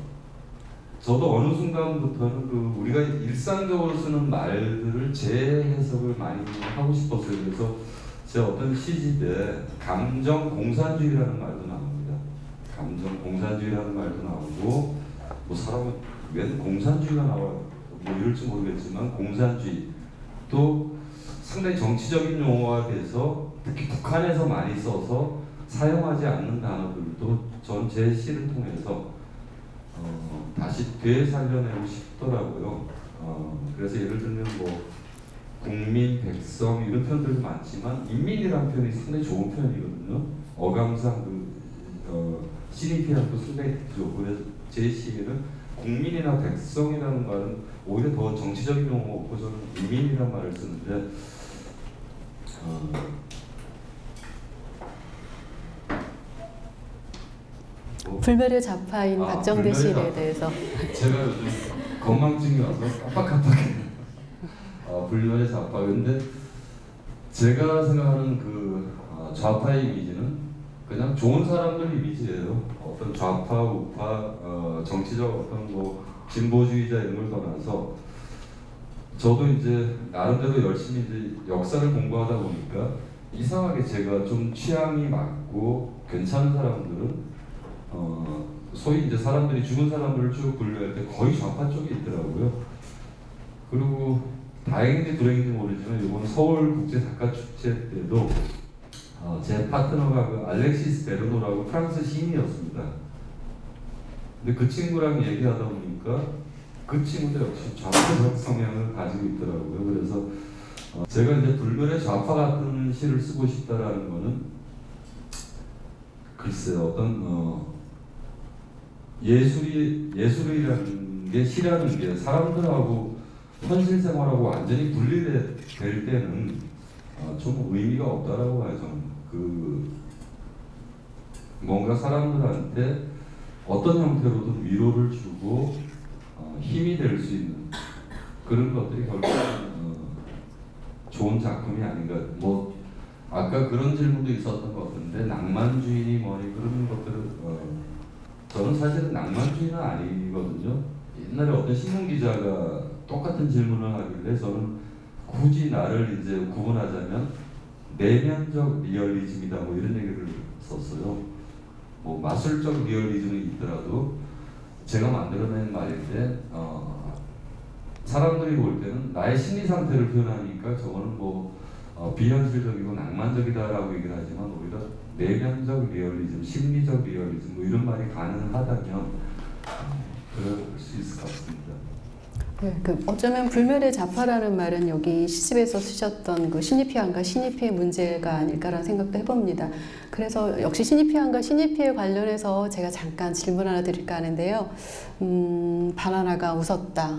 저도 어느 순간부터는 그 우리가 일상적으로 쓰는 말들을 재해석을 많이 하고 싶었어요. 그래서 제 어떤 시집에 감정 공산주의라는 말도 나옵니다. 감정 공산주의라는 말도 나오고, 뭐 사람은 웬 공산주의가 나와요. 뭐 이럴지 모르겠지만 공산주의 또 상당히 정치적인 용어가 돼서 특히 북한에서 많이 써서 사용하지 않는 단어들도 전 제 시를 통해서 어, 다시 되살려내고 싶더라고요. 어, 그래서 예를 들면 뭐 국민, 백성 이런 표현들도 많지만 인민이라는 표현이 상당히 좋은 표현이거든요. 어감상 그 어, 시리피아도 상당히 좋고, 그래서 제 시에는 국민이나 백성이라는 말은 오히려 더 정치적인 용어고 저는 인민이라는 말을 쓰는데 어, 어, 불멸의 자파인 아, 박정대 시인에 대해서 제가 요즘 건망증이 와서 깜빡깜빡해요. 아, 불멸의 자파. 근데 제가 생각하는 그 아, 좌파의 이미지는 그냥 좋은 사람들 이미지예요. 어떤 좌파, 우파, 어, 정치적 어떤 뭐 진보주의자 이런 걸 떠나서 저도 이제 나름대로 열심히 이제 역사를 공부하다 보니까 이상하게 제가 좀 취향이 맞고 괜찮은 사람들은 어, 소위 이제 사람들이 죽은 사람들을 쭉 분류할 때 거의 좌파 쪽에 있더라고요. 그리고 다행인지 불행인지 모르지만 이번 서울국제작가축제 때도 어, 제 파트너가 그 알렉시스 베르노라고 프랑스 시인이었습니다. 근데 그 친구랑 얘기하다 보니까 그 친구도 역시 좌파적 성향을 가지고 있더라고요. 그래서 어, 제가 이제 불멸의 좌파 같은 시를 쓰고 싶다라는 거는 글쎄요, 어떤 어, 예술이, 예술이라는 게 시라는 게 사람들하고 현실 생활하고 완전히 분리될 때는 어, 좀 의미가 없다라고 봐요, 저는. 그 뭔가 사람들한테 어떤 형태로든 위로를 주고 어, 힘이 될 수 있는 그런 것들이 결국 어, 좋은 작품이 아닌가. 뭐 아까 그런 질문도 있었던 것 같은데 낭만주의니 뭐니 그런 것들은 어, 저는 사실은 낭만주의는 아니거든요. 옛날에 어떤 신문기자가 똑같은 질문을 하길래 저는 굳이 나를 이제 구분하자면 내면적 리얼리즘이다 뭐 이런 얘기를 썼어요. 뭐 마술적 리얼리즘이 있더라도 제가 만들어낸 말인데 어, 사람들이 볼 때는 나의 심리 상태를 표현하니까 저거는 뭐 어, 비현실적이고 낭만적이다라고 얘기를 하지만 오히려 내면적 리얼리즘, 심리적 리얼리즘 뭐 이런 말이 가능하다면 그럴 수 있을 것 같습니다. 네, 그 어쩌면 불멸의 자파라는 말은 여기 시집에서 쓰셨던 그 신이피안과 신이피의 문제가 아닐까라는 생각도 해봅니다. 그래서 역시 신이피안과 신이피에 관련해서 제가 잠깐 질문 하나 드릴까 하는데요. 음, 바나나가 웃었다.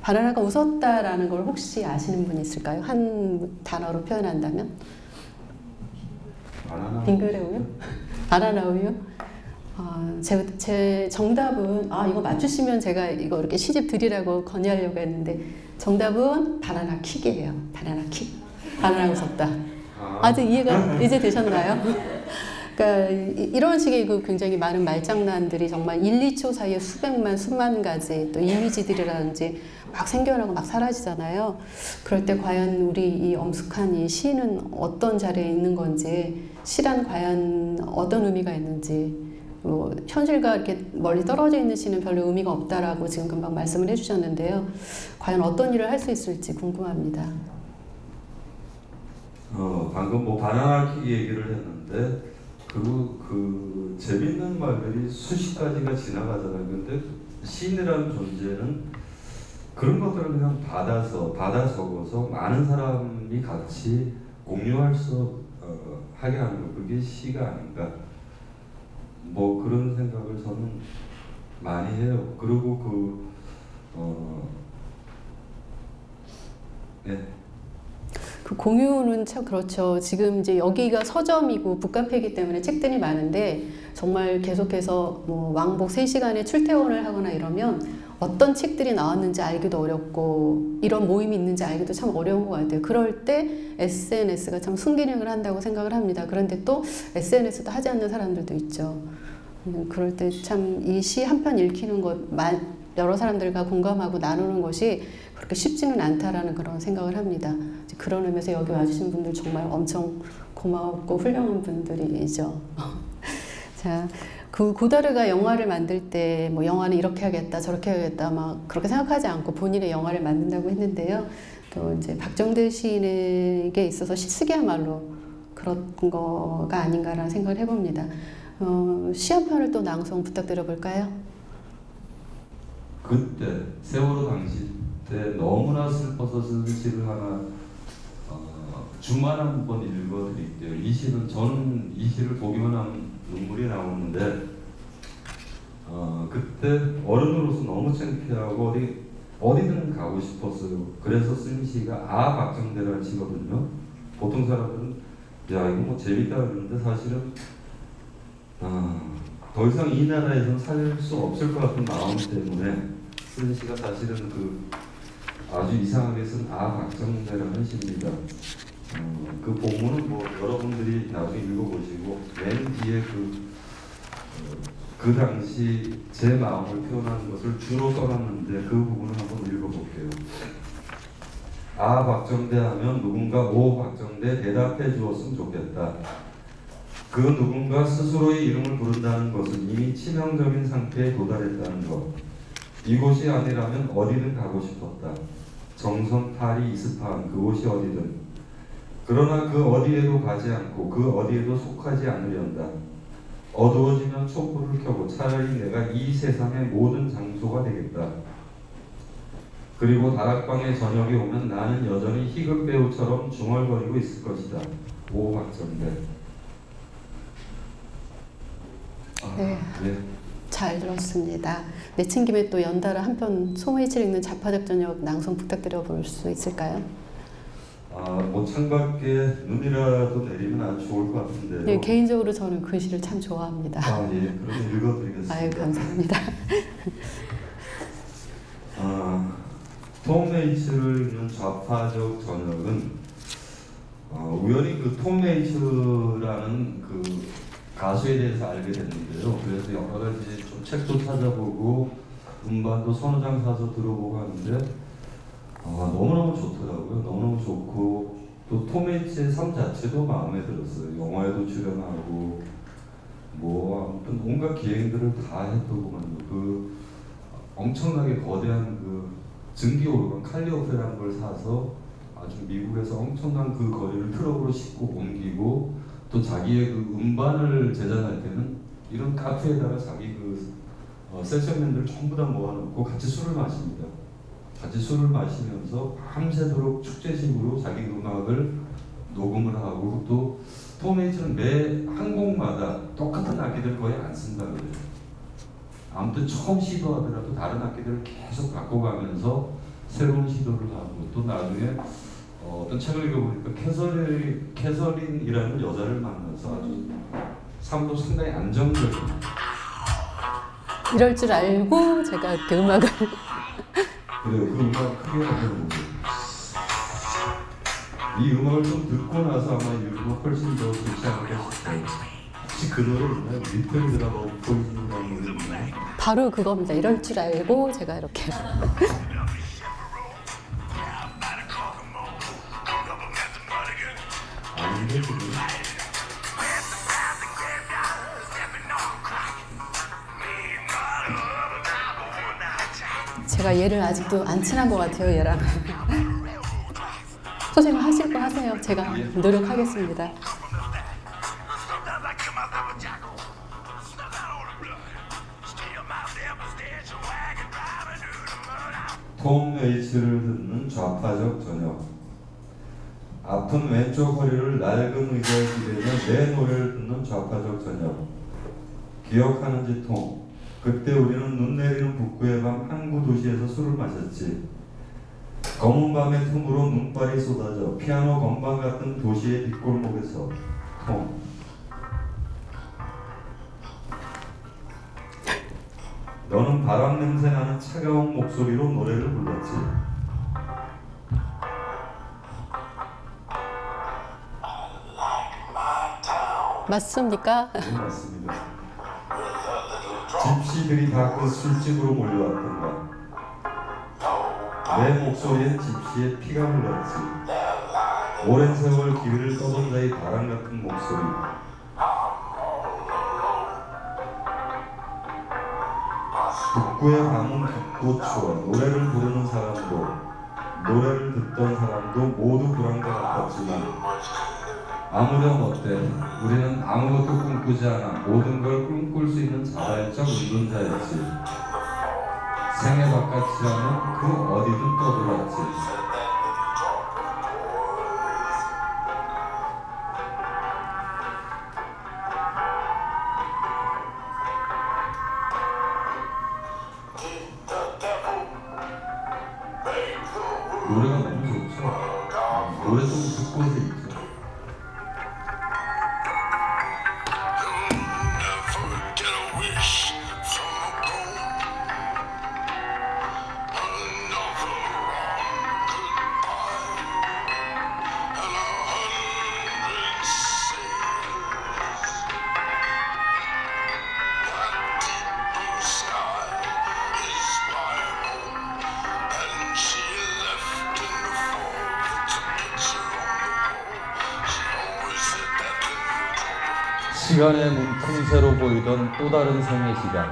바나나가 웃었다라는 걸 혹시 아시는 분이 있을까요? 한 단어로 표현한다면? 바나나 빙그레 우유? 바나나 우유? 어, 제, 제 정답은, 아, 이거 맞추시면 제가 이거 이렇게 시집 드리라고 건의하려고 했는데, 정답은 바나나 킥이에요. 바나나 킥. 바나나 웃었다. 아직 이해가 이제 되셨나요? 그러니까 이런 식의 그 굉장히 많은 말장난들이 정말 일, 이 초 사이에 수백만, 수만 가지 또 이미지들이라든지 막 생겨나고 막 사라지잖아요. 그럴 때 과연 우리 이 엄숙한 이 시는 어떤 자리에 있는 건지, 시란 과연 어떤 의미가 있는지 뭐 현실과 이렇게 멀리 떨어져 있는 시는 별로 의미가 없다라고 지금 금방 말씀을 해주셨는데요. 과연 어떤 일을 할 수 있을지 궁금합니다. 어, 방금 뭐 바나나키 얘기를 했는데 그리고 그 재밌는 말들이 수십 가지가 지나가잖아요. 근데 시인이라는 존재는 그런 것들을 그냥 받아서 받아 적어서 많은 사람이 같이 공유할 수 어, 하게 하는 거, 그게 시가 아닌가. 뭐 그런 생각을 저는 많이 해요. 그리고 그 어, 네. 그 공유는 참 그렇죠. 지금 이제 여기가 서점이고 북카페이기 때문에 책들이 많은데 정말 계속해서 뭐 왕복 세 시간에 출퇴원을 하거나 이러면 어떤 책들이 나왔는지 알기도 어렵고 이런 모임이 있는지 알기도 참 어려운 것 같아요. 그럴 때 에스엔에스가 참 순기능을 한다고 생각을 합니다. 그런데 또 에스엔에스도 하지 않는 사람들도 있죠. 그럴 때 참 이 시 한 편 읽히는 것, 여러 사람들과 공감하고 나누는 것이 그렇게 쉽지는 않다라는 그런 생각을 합니다. 그런 의미에서 여기 와주신 분들 정말 엄청 고마웠고 훌륭한 분들이죠. 자, 그 고다르가 영화를 만들 때 뭐 영화는 이렇게 하겠다 저렇게 하겠다 막 그렇게 생각하지 않고 본인의 영화를 만든다고 했는데요. 또 이제 박정대 시인에게 있어서 시쓰기야말로 그런 거가 아닌가라는 생각을 해봅니다. 어, 시 한 편을 또 낭송 부탁드려볼까요? 그때 세월호 당시 때 너무나 슬퍼서 쓴 시를 하나 어, 주말 한 번 읽어드릴게요. 이 시는 저는 이 시를 보기만 하면 눈물이 나오는데 어, 그때 어른으로서 너무 창피하고 어디, 어디든 가고 싶었어요. 그래서 쓴 시가 아 박정대라는 시거든요. 보통 사람들은 야 이거 뭐 재밌다 그러는데 사실은 어, 더 이상 이 나라에서는 살 수 없을 것 같은 마음 때문에 쓴 시가 사실은 그 아주 이상하게 쓴 아 박정대라는 시입니다. 음, 그 본문은 뭐 여러분들이 나중에 읽어보시고 맨 뒤에 그 그 당시 제 마음을 표현하는 것을 주로 써놨는데 그 부분을 한번 읽어볼게요. 아 박정대 하면 누군가 오 박정대 대답해 주었으면 좋겠다. 그 누군가 스스로의 이름을 부른다는 것은 이미 치명적인 상태에 도달했다는 것. 이곳이 아니라면 어디든 가고 싶었다. 정선, 파리, 이스파한 그곳이 어디든. 그러나 그 어디에도 가지 않고 그 어디에도 속하지 않으련다. 어두워지면 촛불을 켜고 차라리 내가 이 세상의 모든 장소가 되겠다. 그리고 다락방의 저녁이 오면 나는 여전히 희극 배우처럼 중얼거리고 있을 것이다. 오 박정대. 아, 네. 네. 잘 들었습니다. 내친 김에 또 연달아 한편 송혜이치를 읽는 자파작전역 낭송 부탁드려볼 수 있을까요? 아, 뭐 창밖에 눈이라도 내리면 아주 좋을 것 같은데요. 네, 개인적으로 저는 그 시를 참 좋아합니다. 아, 예, 그럼 읽어드리겠습니다. 아유, 감사합니다. 아, 톰 웨이츠를 읽는 좌파적 저녁은 어, 우연히 그 톰 웨이츠라는 그 가수에 대해서 알게 됐는데요. 그래서 여러 가지 좀 책도 찾아보고 음반도 서너 장 사서 들어보고 하는데 아, 너무너무 좋더라고요. 너무너무 좋고 또 톰 웨이츠의 삶 자체도 마음에 들었어요. 영화에도 출연하고 뭐 아무튼 온갖 기행들을 다 했더구만요. 그 엄청나게 거대한 그 증기 오르간 칼리오페라는 걸 사서 아주 미국에서 엄청난 그 거리를 트럭으로 싣고 옮기고 또 자기의 그 음반을 제작할 때는 이런 카페에다가 자기 그 어, 세션맨들 전부 다 모아놓고 같이 술을 마십니다. 같이 술을 마시면서 밤새도록 축제식으로 자기 음악을 녹음을 하고 또 톰 웨이츠는 매 한 곡마다 똑같은 악기들 거의 안 쓴다 그래요. 아무튼 처음 시도하더라도 다른 악기들을 계속 바꿔가면서 새로운 시도를 하고 또 나중에 어떤 책을 읽어보니까 캐서린, 캐서린이라는 여자를 만나서 아주 삶도 상당히 안정적인 이럴 줄 알고 제가 이렇게 음악을 그래요. 그 음악 크게 만드는 거죠. 이 음악을 좀 듣고 나서 아마 이 음악 훨씬 더 좋지 않을까 싶어요. 혹시 그 노래 있나요? 리틀 드라마 오브 포이즌이라는 노래 있나요? 바로 그겁니다. 이럴 줄 알고 제가 이렇게 아닌데 그거 제가 얘를 아직도 안 친한 것 같아요, 얘랑. 선생님 하실 거 하세요. 제가 노력하겠습니다. 톰 웨이츠를 듣는 좌파적 저녁. 아픈 왼쪽 허리를 낡은 의자에 기대며 내 노래를 듣는 좌파적 저녁. 기억하는지 톰. 그때 우리는 눈 내리는 북구의 밤 항구 도시에서 술을 마셨지. 검은 밤의 틈으로 눈발이 쏟아져 피아노 건반 같은 도시의 뒷골목에서 톰. 너는 바람 냄새 나는 차가운 목소리로 노래를 불렀지. 맞습니까? 네, 맞습니다. 집시들이 다 그 술집으로 몰려왔던가. 내 목소리엔 집시의 피가 흘렀지. 오랜 세월 기회를 떠던 자의 바람 같은 목소리. 북구의 밤은 깊고 추워. 노래를 부르는 사람도 노래를 듣던 사람도 모두 불안과 같았지만 아무렴 어때? 우리는 아무것도 꿈꾸지 않아. 모든 걸 꿈꿀 수 있는 자발적 운동자였지. 생애 바깥이라면 그 어디든 떠돌았지. 노래가 너무 좋죠. 노래 좀 듣고서 있죠. 시간의 문틈새로 보이던 또 다른 생의 시간.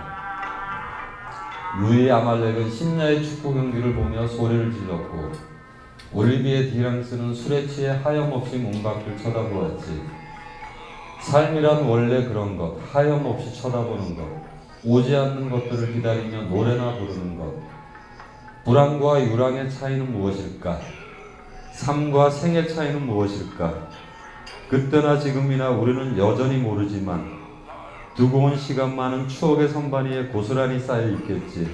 루이 아말렉은 심야의 축구 경기를 보며 소리를 질렀고 올리비에 디랑스는 술에 취해 하염없이 문 밖을 쳐다보았지. 삶이란 원래 그런 것, 하염없이 쳐다보는 것, 오지 않는 것들을 기다리며 노래나 부르는 것. 불안과 유랑의 차이는 무엇일까? 삶과 생의 차이는 무엇일까? 그때나 지금이나 우리는 여전히 모르지만 두고온 시간 많은 추억의 선반위에 고스란히 쌓여 있겠지.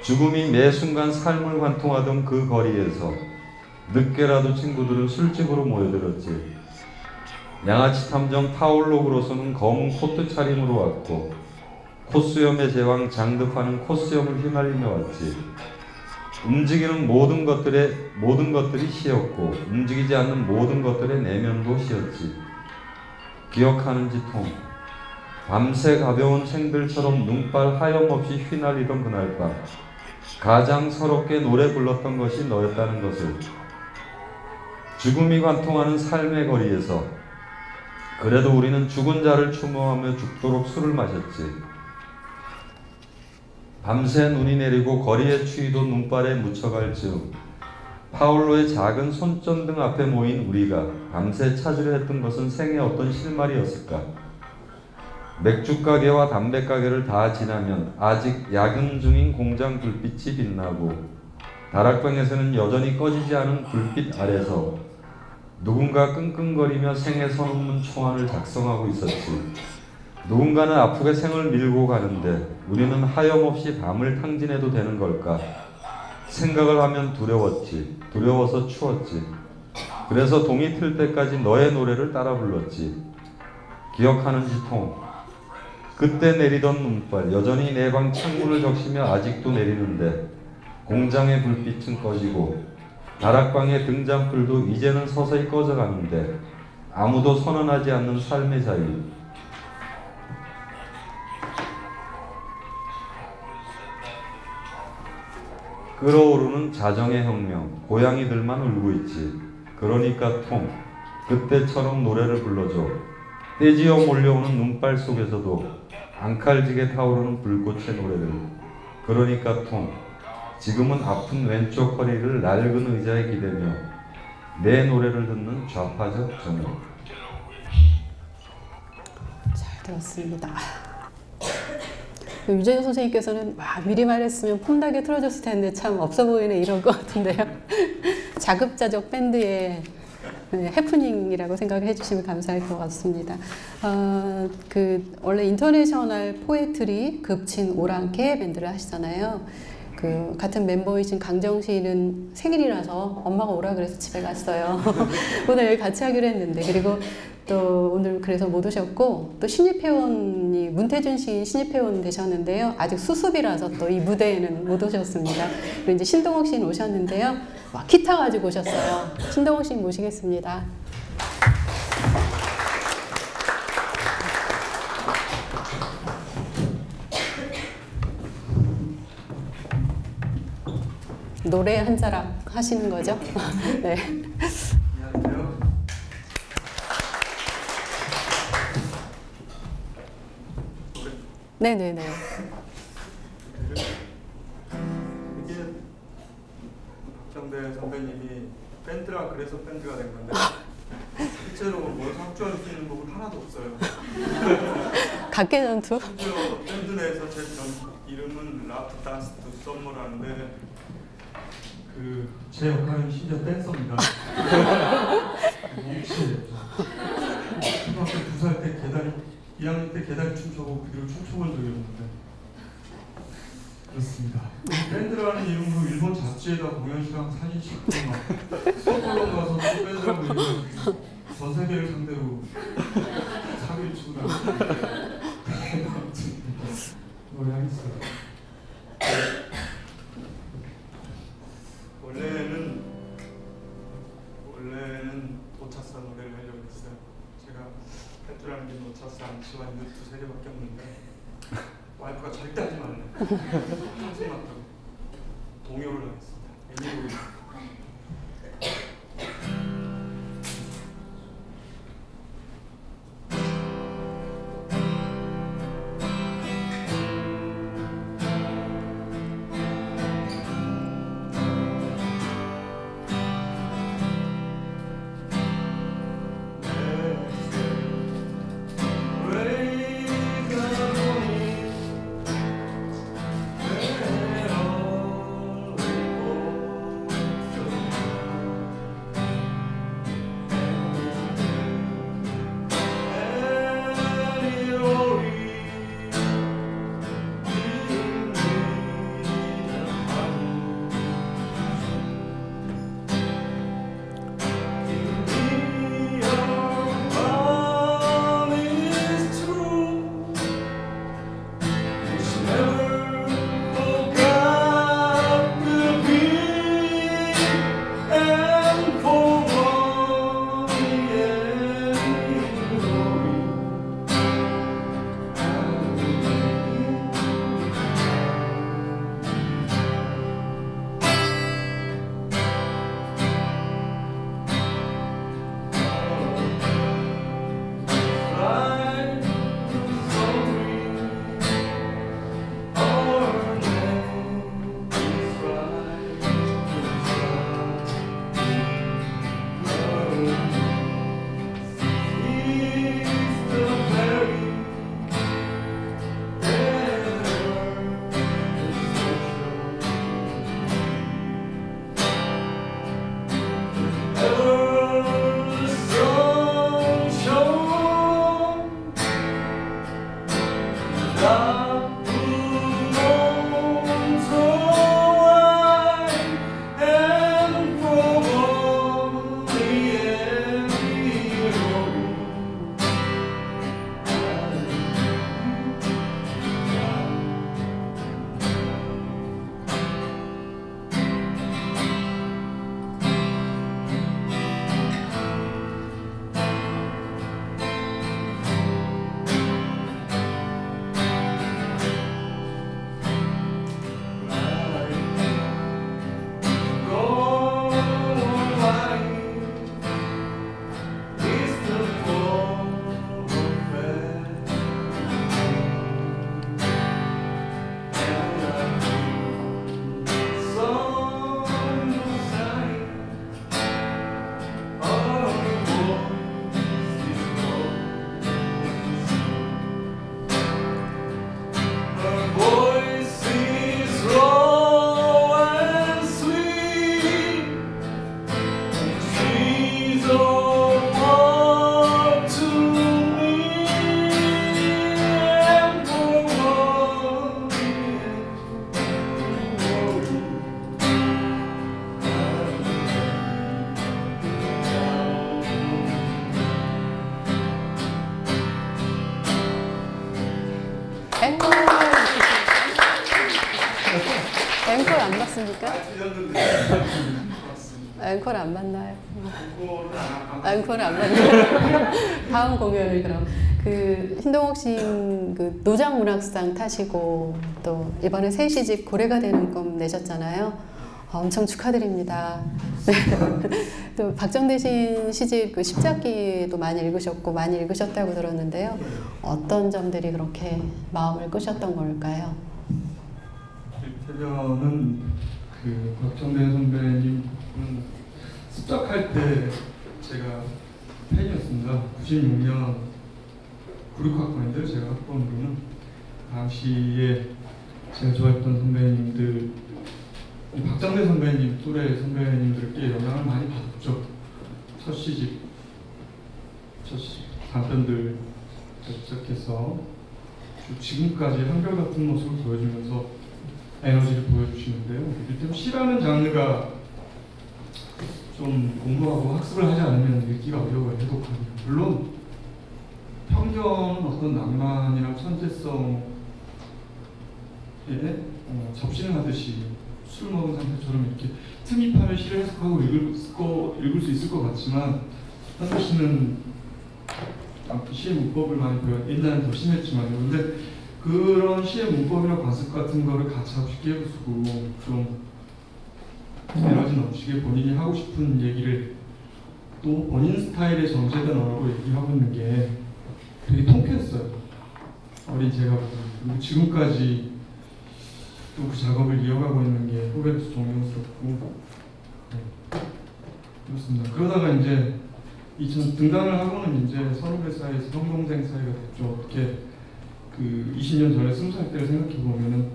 죽음이 매 순간 삶을 관통하던 그 거리에서 늦게라도 친구들은 술집으로 모여들었지. 양아치 탐정 파울록으로서는 검은 코트 차림으로 왔고 코스염의 제왕 장득화는 코스염을 휘날리며 왔지. 움직이는 모든 것들의 모든 것들이 시였고 움직이지 않는 모든 것들의 내면도 시였지. 기억하는지 통. 밤새 가벼운 생들처럼 눈발 하염없이 휘날리던 그날 밤 가장 서럽게 노래 불렀던 것이 너였다는 것을. 죽음이 관통하는 삶의 거리에서 그래도 우리는 죽은 자를 추모하며 죽도록 술을 마셨지. 밤새 눈이 내리고 거리의 추위도 눈발에 묻혀갈 즈음 파울로의 작은 손전등 앞에 모인 우리가 밤새 찾으려 했던 것은 생의 어떤 실마리였을까? 맥주 가게와 담배 가게를 다 지나면 아직 야근 중인 공장 불빛이 빛나고 다락방에서는 여전히 꺼지지 않은 불빛 아래서 누군가 끙끙거리며 생의 선언문 초안을 작성하고 있었지. 누군가는 아프게 생을 밀고 가는데 우리는 하염없이 밤을 탕진해도 되는 걸까? 생각을 하면 두려웠지. 두려워서 추웠지. 그래서 동이 틀 때까지 너의 노래를 따라 불렀지. 기억하는지 통. 그때 내리던 눈발 여전히 내 방 창문을 적시며 아직도 내리는데 공장의 불빛은 꺼지고 다락방의 등잔불도 이제는 서서히 꺼져가는데 아무도 선언하지 않는 삶의 자유. 끓어오르는 자정의 혁명. 고양이들만 울고 있지. 그러니까 통. 그때처럼 노래를 불러줘. 떼지어 몰려오는 눈발 속에서도 앙칼지게 타오르는 불꽃의 노래를. 그러니까 통. 지금은 아픈 왼쪽 허리를 낡은 의자에 기대며 내 노래를 듣는 좌파적 저녁. 잘 들었습니다. 유재조 선생님께서는 와, 미리 말했으면 폼나게 틀어줬을 텐데 참 없어 보이네 이런 것 같은데요. 자급자족 밴드의 네, 해프닝이라고 생각해 주시면 감사할 것 같습니다. 어, 그 원래 인터내셔널 포에트리 급친 오랑캐 밴드를 하시잖아요. 그 같은 멤버이신 강정 시인은 생일이라서 엄마가 오라 그래서 집에 갔어요. 오늘 여기 같이 하기로 했는데, 그리고 또 오늘 그래서 못 오셨고, 또 신입회원이 문태준 시인 신입회원 되셨는데요. 아직 수습이라서 또 이 무대에는 못 오셨습니다. 그리고 이제 신동욱 시인 오셨는데요. 와, 기타 가지고 오셨어요. 신동욱 시인 모시겠습니다. 노래 한 자락 하시는 거죠? 네. 안녕하세요. 네네네. 이게 박정대 선배님이 밴드라 그래서 밴드가 된 건데 실제로 뭐 합주할 수 있는 곡은 하나도 없어요. 각계전투? 실제로 밴드 내에서 제 이름은 라프 다스트 썸머라는데 그 제 역할은 심지어 댄서입니다. 유치해요. 초등학교 두 살 때 계단, 이 학년 때 계단 춤추고 그대로 춤춰본 적이 없는데 그렇습니다. 밴드라는 이름으로 일본 잡지에다 공연시랑 사진 찍고 막 스톡홀름 가서 또 밴드라고 이름으로 전 세계를 상대로 사기를 치고 나왔는데 아무튼 노래하겠어요. 원래는 원래는 노차사 노래를 하려고 했어요. 제가 할 줄 아는 게 노차사, 안치와 있는 두세 개밖에 없는데 와이프가 절대 하지 말래. 한숨 났다고 동요를 하겠습니다. 애니로. 만났습니까? 앵콜 안 만나요. 앵콜 안 만나요. 다음 공연을 그럼. 그 신동욱 시인 그 노장문학상 타시고 또 이번에 새 시집 고래가 되는 꿈 내셨잖아요. 엄청 축하드립니다. 또 박정대 시인 시집 그 십자기도 많이 읽으셨고 많이 읽으셨다고 들었는데요. 어떤 점들이 그렇게 마음을 끄셨던 걸까요? 저는 그 박정대 선배님 습작할 때 제가 팬이었습니다. 구십육 년 구십육 학번인데요. 제가 학번으로는 당시에 제가 좋아했던 선배님들 박정대 선배님 또래 선배님들께 영향을 많이 받았죠. 첫 시집, 첫 시집 단편들 시작해서 지금까지 한결같은 모습을 보여주면서 에너지를 보여주시는데요. 일단 시라는 장르가 좀 공부하고 학습을 하지 않으면 읽기가 어려워요. 해독하기가. 물론 편견, 어떤 낭만이랑 천재성에 어, 접신을 하듯이 술 먹은 상태처럼 이렇게 틈입하면 시를 해석하고 읽을 수, 거, 읽을 수 있을 것 같지만 현대 시는 시의 문법을 많이 배웠, 옛날엔 더 심했지만 그런데 그런 시의 문법이나 관습 같은 거를 가차없이 깨부수고 좀 에너지 넘치게 본인이 하고 싶은 얘기를 또 본인 스타일의 정제된 언어로 얘기하고 있는 게 되게 통쾌했어요. 어린 제가 보고 지금까지 또 그 작업을 이어가고 있는 게 후배도 존경스럽고 네. 그렇습니다. 그러다가 이제 이천 등단을 하고는 이제 선후배 사이에서 형동생 사이가 됐죠. 어떻게 그 이십 년 전에 스무 살 때를 생각해 보면은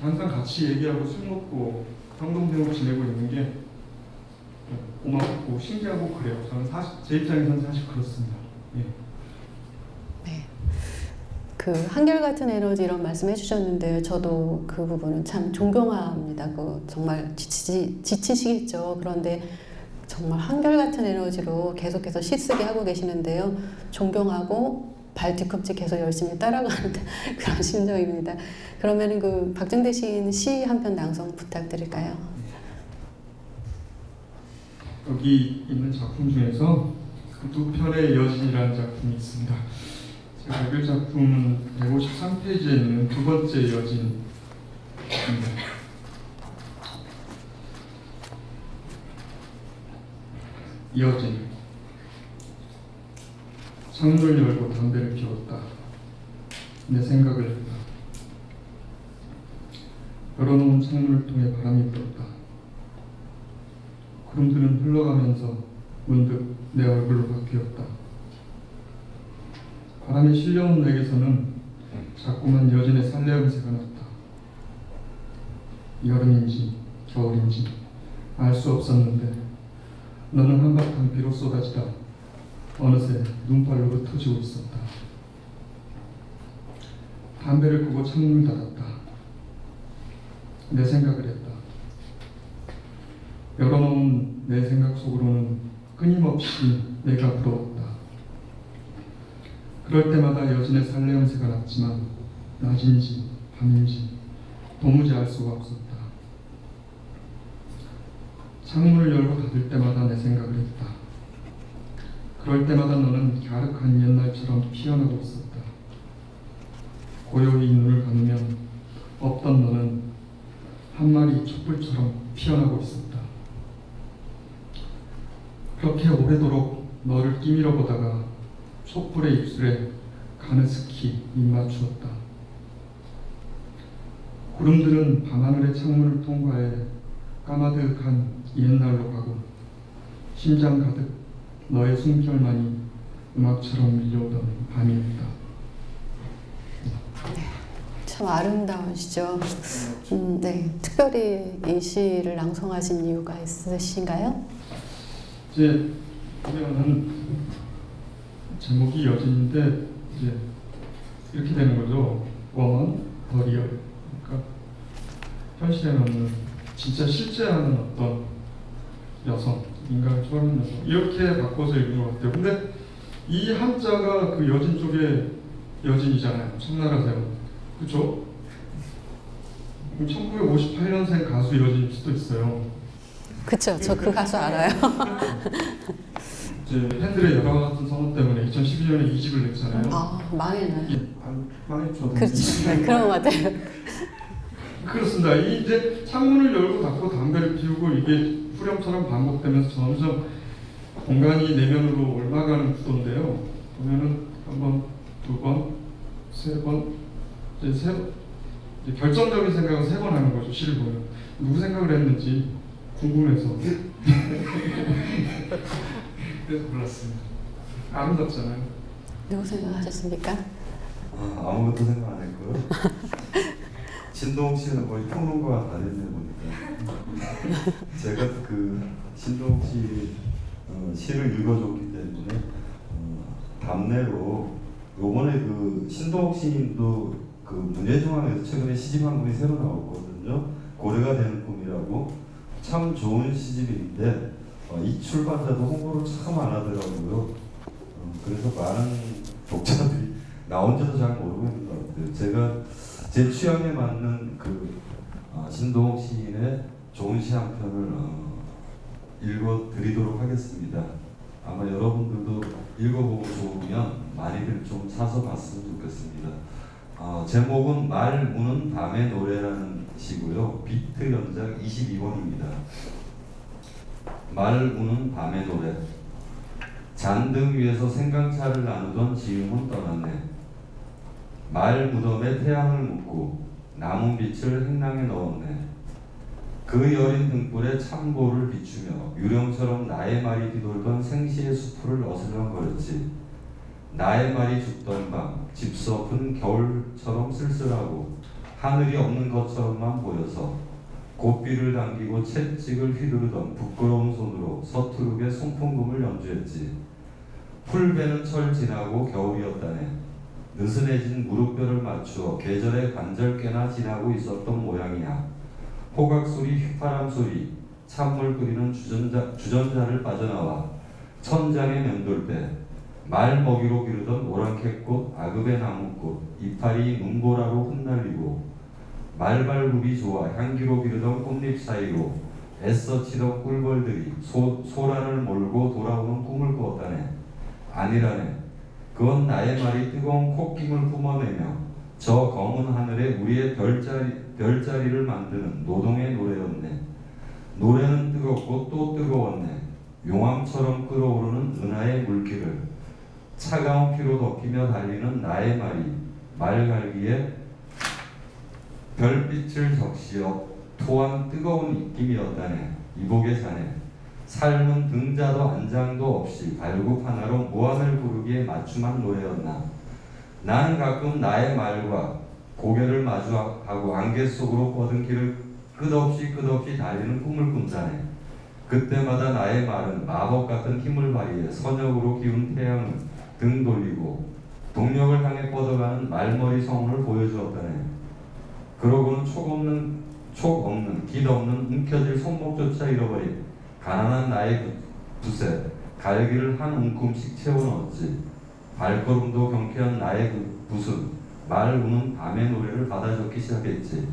항상 같이 얘기하고 술 먹고 형동생으로 지내고 있는 게 고맙고 신기하고 그래요. 저는 사실 제 입장에서는 사실 그렇습니다. 네. 그 한결같은 에너지 이런 말씀 해주셨는데 저도 그 부분은 참 존경합니다. 그 정말 지치지, 지치시겠죠. 그런데 정말 한결같은 에너지로 계속해서 시쓰기 하고 계시는데요. 존경하고 발 뒤꿈치 계속 열심히 따라가는 그런 심정입니다. 그러면 그 박정대 시인 시 한 편 낭송 부탁드릴까요? 여기 있는 작품 중에서 두 편의 여진이라는 작품이 있습니다. 발표 작품은 백오십삼 페이지에 있는 두 번째 여진입니다. 여진. 창문을 열고 담배를 피웠다. 내 생각을 했다. 열어놓은 창문을 통해 바람이 불었다. 구름들은 흘러가면서 문득 내 얼굴로 바뀌었다. 바람이 실려온 내게서는 자꾸만 여진의 살레음새가 났다. 여름인지 겨울인지 알 수 없었는데 너는 한바탕 비로 쏟아지다 어느새 눈발로 흩어지고 있었다. 담배를 끄고 창문을 닫았다. 내 생각을 했다. 열어놓은 내 생각 속으로는 끊임없이 내가 불어왔다. 그럴 때마다 여진의 살레음새가 났지만 낮인지 밤인지 도무지 알 수가 없었다. 창문을 열고 닫을 때마다 내 생각을 했다. 그럴 때마다 너는 갸륵한 옛날처럼 피어나고 있었다. 고요히 눈을 감으면 없던 너는 한 마리 촛불처럼 피어나고 있었다. 그렇게 오래도록 너를 끼밀어 보다가 촛불의 입술에 가느스키 입맞추었다. 구름들은 밤하늘의 창문을 통과해 까마득한 옛날로 가고 심장 가득 너의 숨결만이 음악처럼 밀려오던 밤이었다. 네, 참 아름다운 시죠. 음, 네, 특별히 이 시를 낭송하신 이유가 있으신가요? 이제 우리는 제목이 여진인데 이제 이렇게 되는 거죠. Woman, the real. 그러니까 현실에 없는 진짜 실제하는 어떤 여성, 인간을 초월하는 여성 이렇게 바꿔서 읽는 것 같아요. 근데 이 한자가 그 여진 쪽에 여진이잖아요. 청나라세요. 그렇죠? 천구백오십팔 년생 가수 이뤄진 수도 있어요. 그쵸, 저 그 가수 알아요. 이제 팬들의 열광 같은 선호 때문에 이천십이 년에 이 집을 냈잖아요. 아, 망했네. 예, 망했죠. 그렇죠. 그런 것 같아요. 그렇습니다. 이제 창문을 열고 닫고 담배를 피우고 이게 후렴처럼 반복되면서 점점 공간이 내면으로 올라가는 구도인데요. 보면은 한 번, 두 번, 세 번, 이제 세 번. 이제 결정적인 생각은 세 번 하는 거죠, 시를 보면. 누구 생각을 했는지 궁금해서. 그래서 골랐습니다. 아름답잖아요. 누구 생각하셨습니까? 아, 아무것도 생각 안 했고요. 신동욱 씨는 거의 평론가와 다르네 보니까. 제가 그 신동욱 씨 어, 시를 읽어줬기 때문에 어, 답례로 요번에 그 신동욱 시인도 그 문예중앙에서 최근에 시집 한 권이 새로 나왔거든요. 고래가 되는 꿈이라고. 참 좋은 시집인데 어, 이 출판사도 홍보를 참 안 하더라고요. 어, 그래서 많은 독자들이 나온지도 잘 모르고 있는 것 같아요. 제가 제 취향에 맞는 그 어, 신동욱 시인의 좋은 시 한 편을 어, 읽어드리도록 하겠습니다. 아마 여러분들도 읽어보고 좋으면 많이들 좀 사서 봤으면 좋겠습니다. 어, 제목은 말 무는 밤의 노래라는 시고요. 비트 연장 이십이 번입니다. 말 무는 밤의 노래. 잔등 위에서 생강차를 나누던 지음은 떠났네. 말 무덤에 태양을 묻고 나뭇빛을 행랑에 넣었네. 그 여린 등불에 창보를 비추며 유령처럼 나의 말이 뒤돌던 생시의 수풀을 어슬렁거렸지. 나의 말이 죽던 밤, 집서은 겨울처럼 쓸쓸하고 하늘이 없는 것처럼만 보여서 고삐를 당기고 채찍을 휘두르던 부끄러운 손으로 서투르게 송풍금을 연주했지. 풀배는 철 지나고 겨울이었다네. 느슨해진 무릎뼈를 맞추어 계절의 관절깨나 지나고 있었던 모양이야. 호각소리, 휘파람 소리, 찬물 끓이는 주전자, 주전자를 빠져나와 천장의 면돌배, 말 먹이로 기르던 오랑캐꽃, 아급의 나무꽃, 이파리 눈보라로 흩날리고 말발굽이 좋아 향기로 기르던 꽃잎 사이로 애써치던 꿀벌들이 소, 소란을 몰고 돌아오는 꿈을 꾸었다네. 아니라네. 그건 나의 말이 뜨거운 콧김을 뿜어내며 저 검은 하늘에 우리의 별자리, 별자리를 만드는 노동의 노래였네. 노래는 뜨겁고 또 뜨거웠네. 용암처럼 끓어오르는 은하의 물길을 차가운 피로 덮이며 달리는 나의 말이 말갈기에 별빛을 적시어 토한 뜨거운 입김이었다네. 이복의 자네. 삶은 등자도 안장도 없이 발굽 하나로 무한을 부르기에 맞춤한 노래였나. 나는 가끔 나의 말과 고개를 마주하고 안개 속으로 뻗은 길을 끝없이 끝없이 달리는 꿈을 꾼다네. 그때마다 나의 말은 마법 같은 힘을 발휘해 선역으로 기운 태양을 등 돌리고 동력을 향해 뻗어가는 말머리 성운을 보여주었다네. 그러고는 촉 없는, 촉 없는, 길 없는 움켜질 손목조차 잃어버린 가난한 나의 붓에 갈기를 한 움큼씩 채워넣었지. 발걸음도 경쾌한 나의 붓은 말 우는 밤의 노래를 받아줬기 시작했지.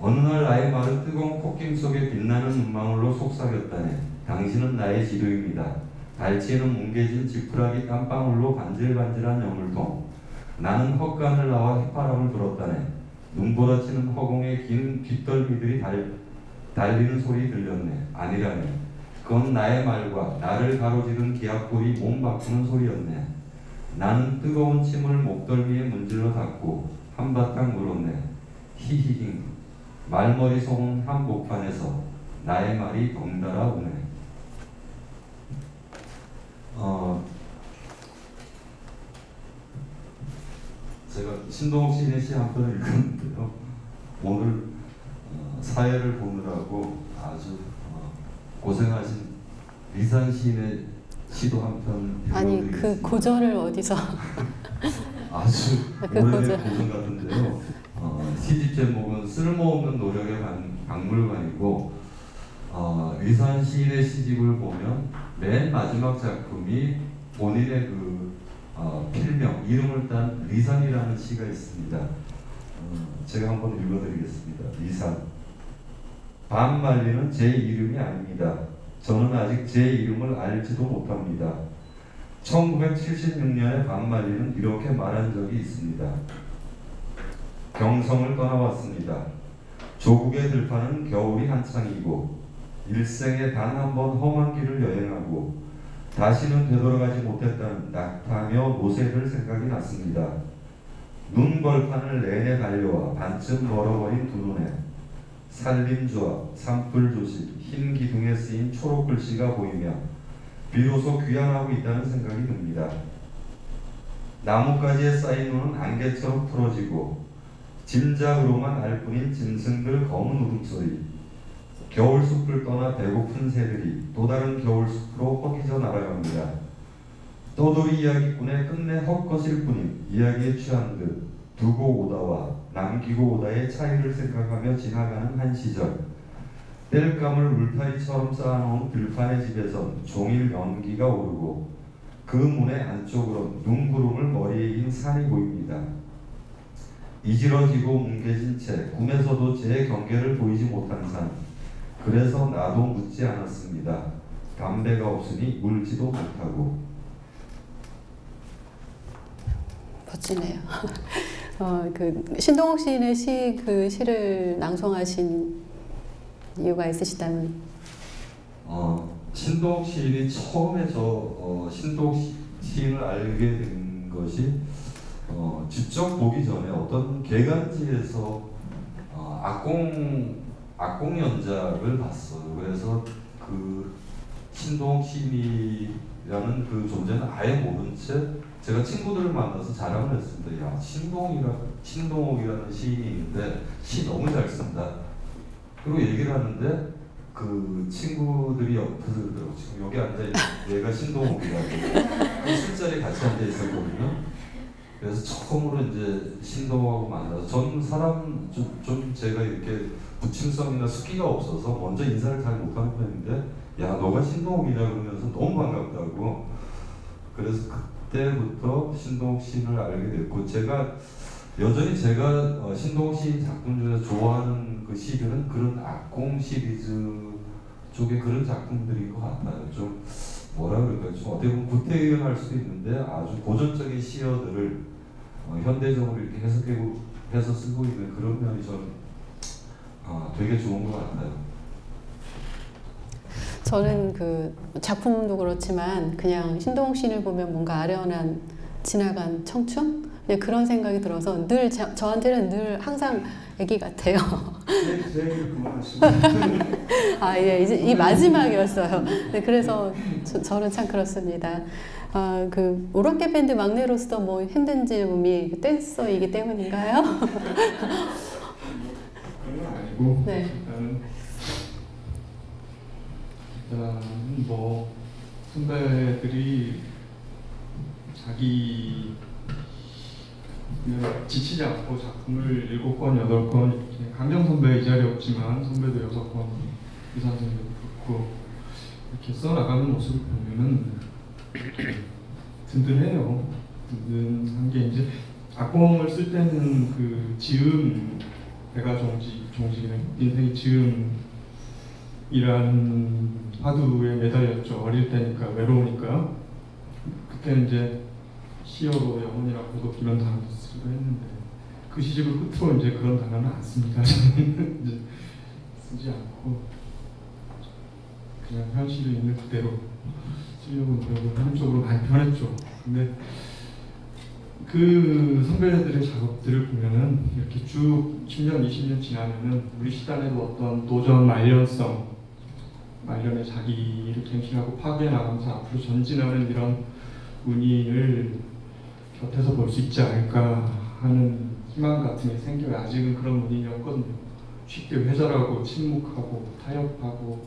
어느 날 나의 말은 뜨거운 콧김 속에 빛나는 눈망울로 속삭였다네. 당신은 나의 지도입니다. 발치에는 뭉개진 지푸라기 땀방울로 반질반질한 여물통. 나는 헛간을 나와 햇바람을 불었다네. 눈보라치는 허공에 긴 뒷덜미들이 달, 달리는 소리 들렸네. 아니라네. 그건 나의 말과 나를 가로지른 기압골이 몸 바꾸는 소리였네. 나는 뜨거운 침을 목덜미에 문질러 닦고 한바탕 물었네. 히히힝. 말머리 소음 한복판에서 나의 말이 덩달아 오네. 어, 제가 신동욱 시인의 시 한 편을 읽었는데요. 오늘 어, 사회를 보느라고 아주 어, 고생하신 리산 시인의 시도 한 편 읽어드리겠습니다. 아니, 그 고전을 어디서? 아주 그 오래된 고전, 고전 같은데요. 어, 시집 제목은 쓸모없는 노력의 박물관이고 어, 리산 시인의 시집을 보면 맨 마지막 작품이 본인의 그 어, 필명, 이름을 딴 리산이라는 시가 있습니다. 제가 한번 읽어드리겠습니다. 리산. 밤말리는 제 이름이 아닙니다. 저는 아직 제 이름을 알지도 못합니다. 천구백칠십육 년에 밤말리는 이렇게 말한 적이 있습니다. 경성을 떠나왔습니다. 조국의 들판은 겨울이 한창이고 일생에 단 한 번 험한 길을 여행하고 다시는 되돌아가지 못했던 낙타며 모세를 생각이 났습니다. 눈벌판을 내내 달려와 반쯤 멀어버린 두 눈에 산림조합, 산불조식, 흰 기둥에 쓰인 초록 글씨가 보이며 비로소 귀환하고 있다는 생각이 듭니다. 나뭇가지에 쌓인 눈은 안개처럼 풀어지고 짐작으로만 알 뿐인 짐승들 검은 울음소리, 겨울숲을 떠나 배고픈 새들이 또 다른 겨울숲으로 꺾이져 날아갑니다. 떠돌이 이야기꾼의 끝내 헛것일 뿐인 이야기에 취한 듯 두고 오다와 남기고 오다의 차이를 생각하며 지나가는 한 시절, 땔감을 울타리처럼 쌓아놓은 들판의 집에선 종일 연기가 오르고 그 문의 안쪽으로 눈구름을 머리에 인 산이 보입니다. 이지러지고 뭉개진 채 꿈에서도 제 경계를 보이지 못한 산, 그래서 나도 묻지 않았습니다. 담배가 없으니 울지도 못하고. 멋지네요. 어, 그 신동욱 시인의 시, 그 시를 낭송하신 이유가 있으시다면? 어, 신동욱 시인이 처음에 저 어, 신동욱 시인을 알게 된 것이 어, 직접 보기 전에 어떤 개간지에서 어, 악공 악공 연작을 봤어요. 그래서 그 신동욱 시인이라는 그 존재는 아예 모른 채 제가 친구들을 만나서 자랑을 했습니다. 야, 신동욱이라, 신동욱이라는 시인이 있는데 시 너무 잘 쓴다. 그리고 얘기를 하는데 그 친구들이 옆에서 그러더라고. 지금 여기 앉아있는 얘가 신동욱이라고. 그 술자리에 같이 앉아있었거든요. 그래서 처음으로 이제 신동욱하고 만나서, 전 사람 좀, 좀 제가 이렇게 부침성이나 숙기가 없어서 먼저 인사를 잘 못하는 편인데, 야, 너가 신동욱이냐 그러면서 너무 반갑다고. 그래서 그때부터 신동욱 시인을 알게 됐고, 제가 여전히 제가 신동욱 시인 작품 중에서 좋아하는 그 시들은 그런 악공 시리즈 쪽의 그런 작품들인 것 같아요. 좀 뭐라 그럴까요? 좀 어떻게 보면 구태의연할 수도 있는데 아주 고전적인 시어들을 어, 현대적으로 이렇게 해석하고 해서 쓰고 있는 그런 면이 저는 어, 되게 좋은 것 같아요. 저는 그 작품도 그렇지만 그냥 신동욱 시인을 보면 뭔가 아련한 지나간 청춘? 그런 생각이 들어서 늘 저, 저한테는 늘 항상 애기 같아요. 제 얘기를 그만하시면. 아, 예, 이제 이 마지막이었어요. 네, 그래서 저, 저는 참 그렇습니다. 아, 그 오락계 밴드 막내로서 뭐 힘든 점이 댄서이기 때문인가요? 그건 아니고. 네. 일단은, 일단은 뭐 선배들이 자기 지치지 않고 작품을 일곱 권, 여덟 권 이렇게 강정 선배 이 자리 없지만 선배도 여섯 권, 이산 선배도 그렇고 이렇게 써 나가는 모습을 보면은 든든해요. 든든한 게 이제 악공을 쓸 때는 그 지음, 내가 종지 종지는 인생의 지음이라는 화두에 매달렸죠. 어릴 때니까 외로우니까 그때 이제. 시어로 영혼이라고 고독이란 단어도 쓰기도 했는데 그 시집을 흩어 이제 그런 단어는 안 씁니다. 저는 이제 쓰지 않고 그냥 현실에 있는 그대로 쓰려고 노력을 하는 쪽으로 많이 변했죠. 근데 그 선배들의 작업들을 보면은 이렇게 쭉 십 년, 이십 년 지나면은 우리 시단에도 어떤 노전 말년성, 말년에 자기를 갱신하고 파괴나가면서 앞으로 전진하는 이런 문의를 곁에서 볼 수 있지 않을까 하는 희망 같은 게 생겨요. 아직은 그런 문인이 없거든요. 쉽게 회절하고 침묵하고 타협하고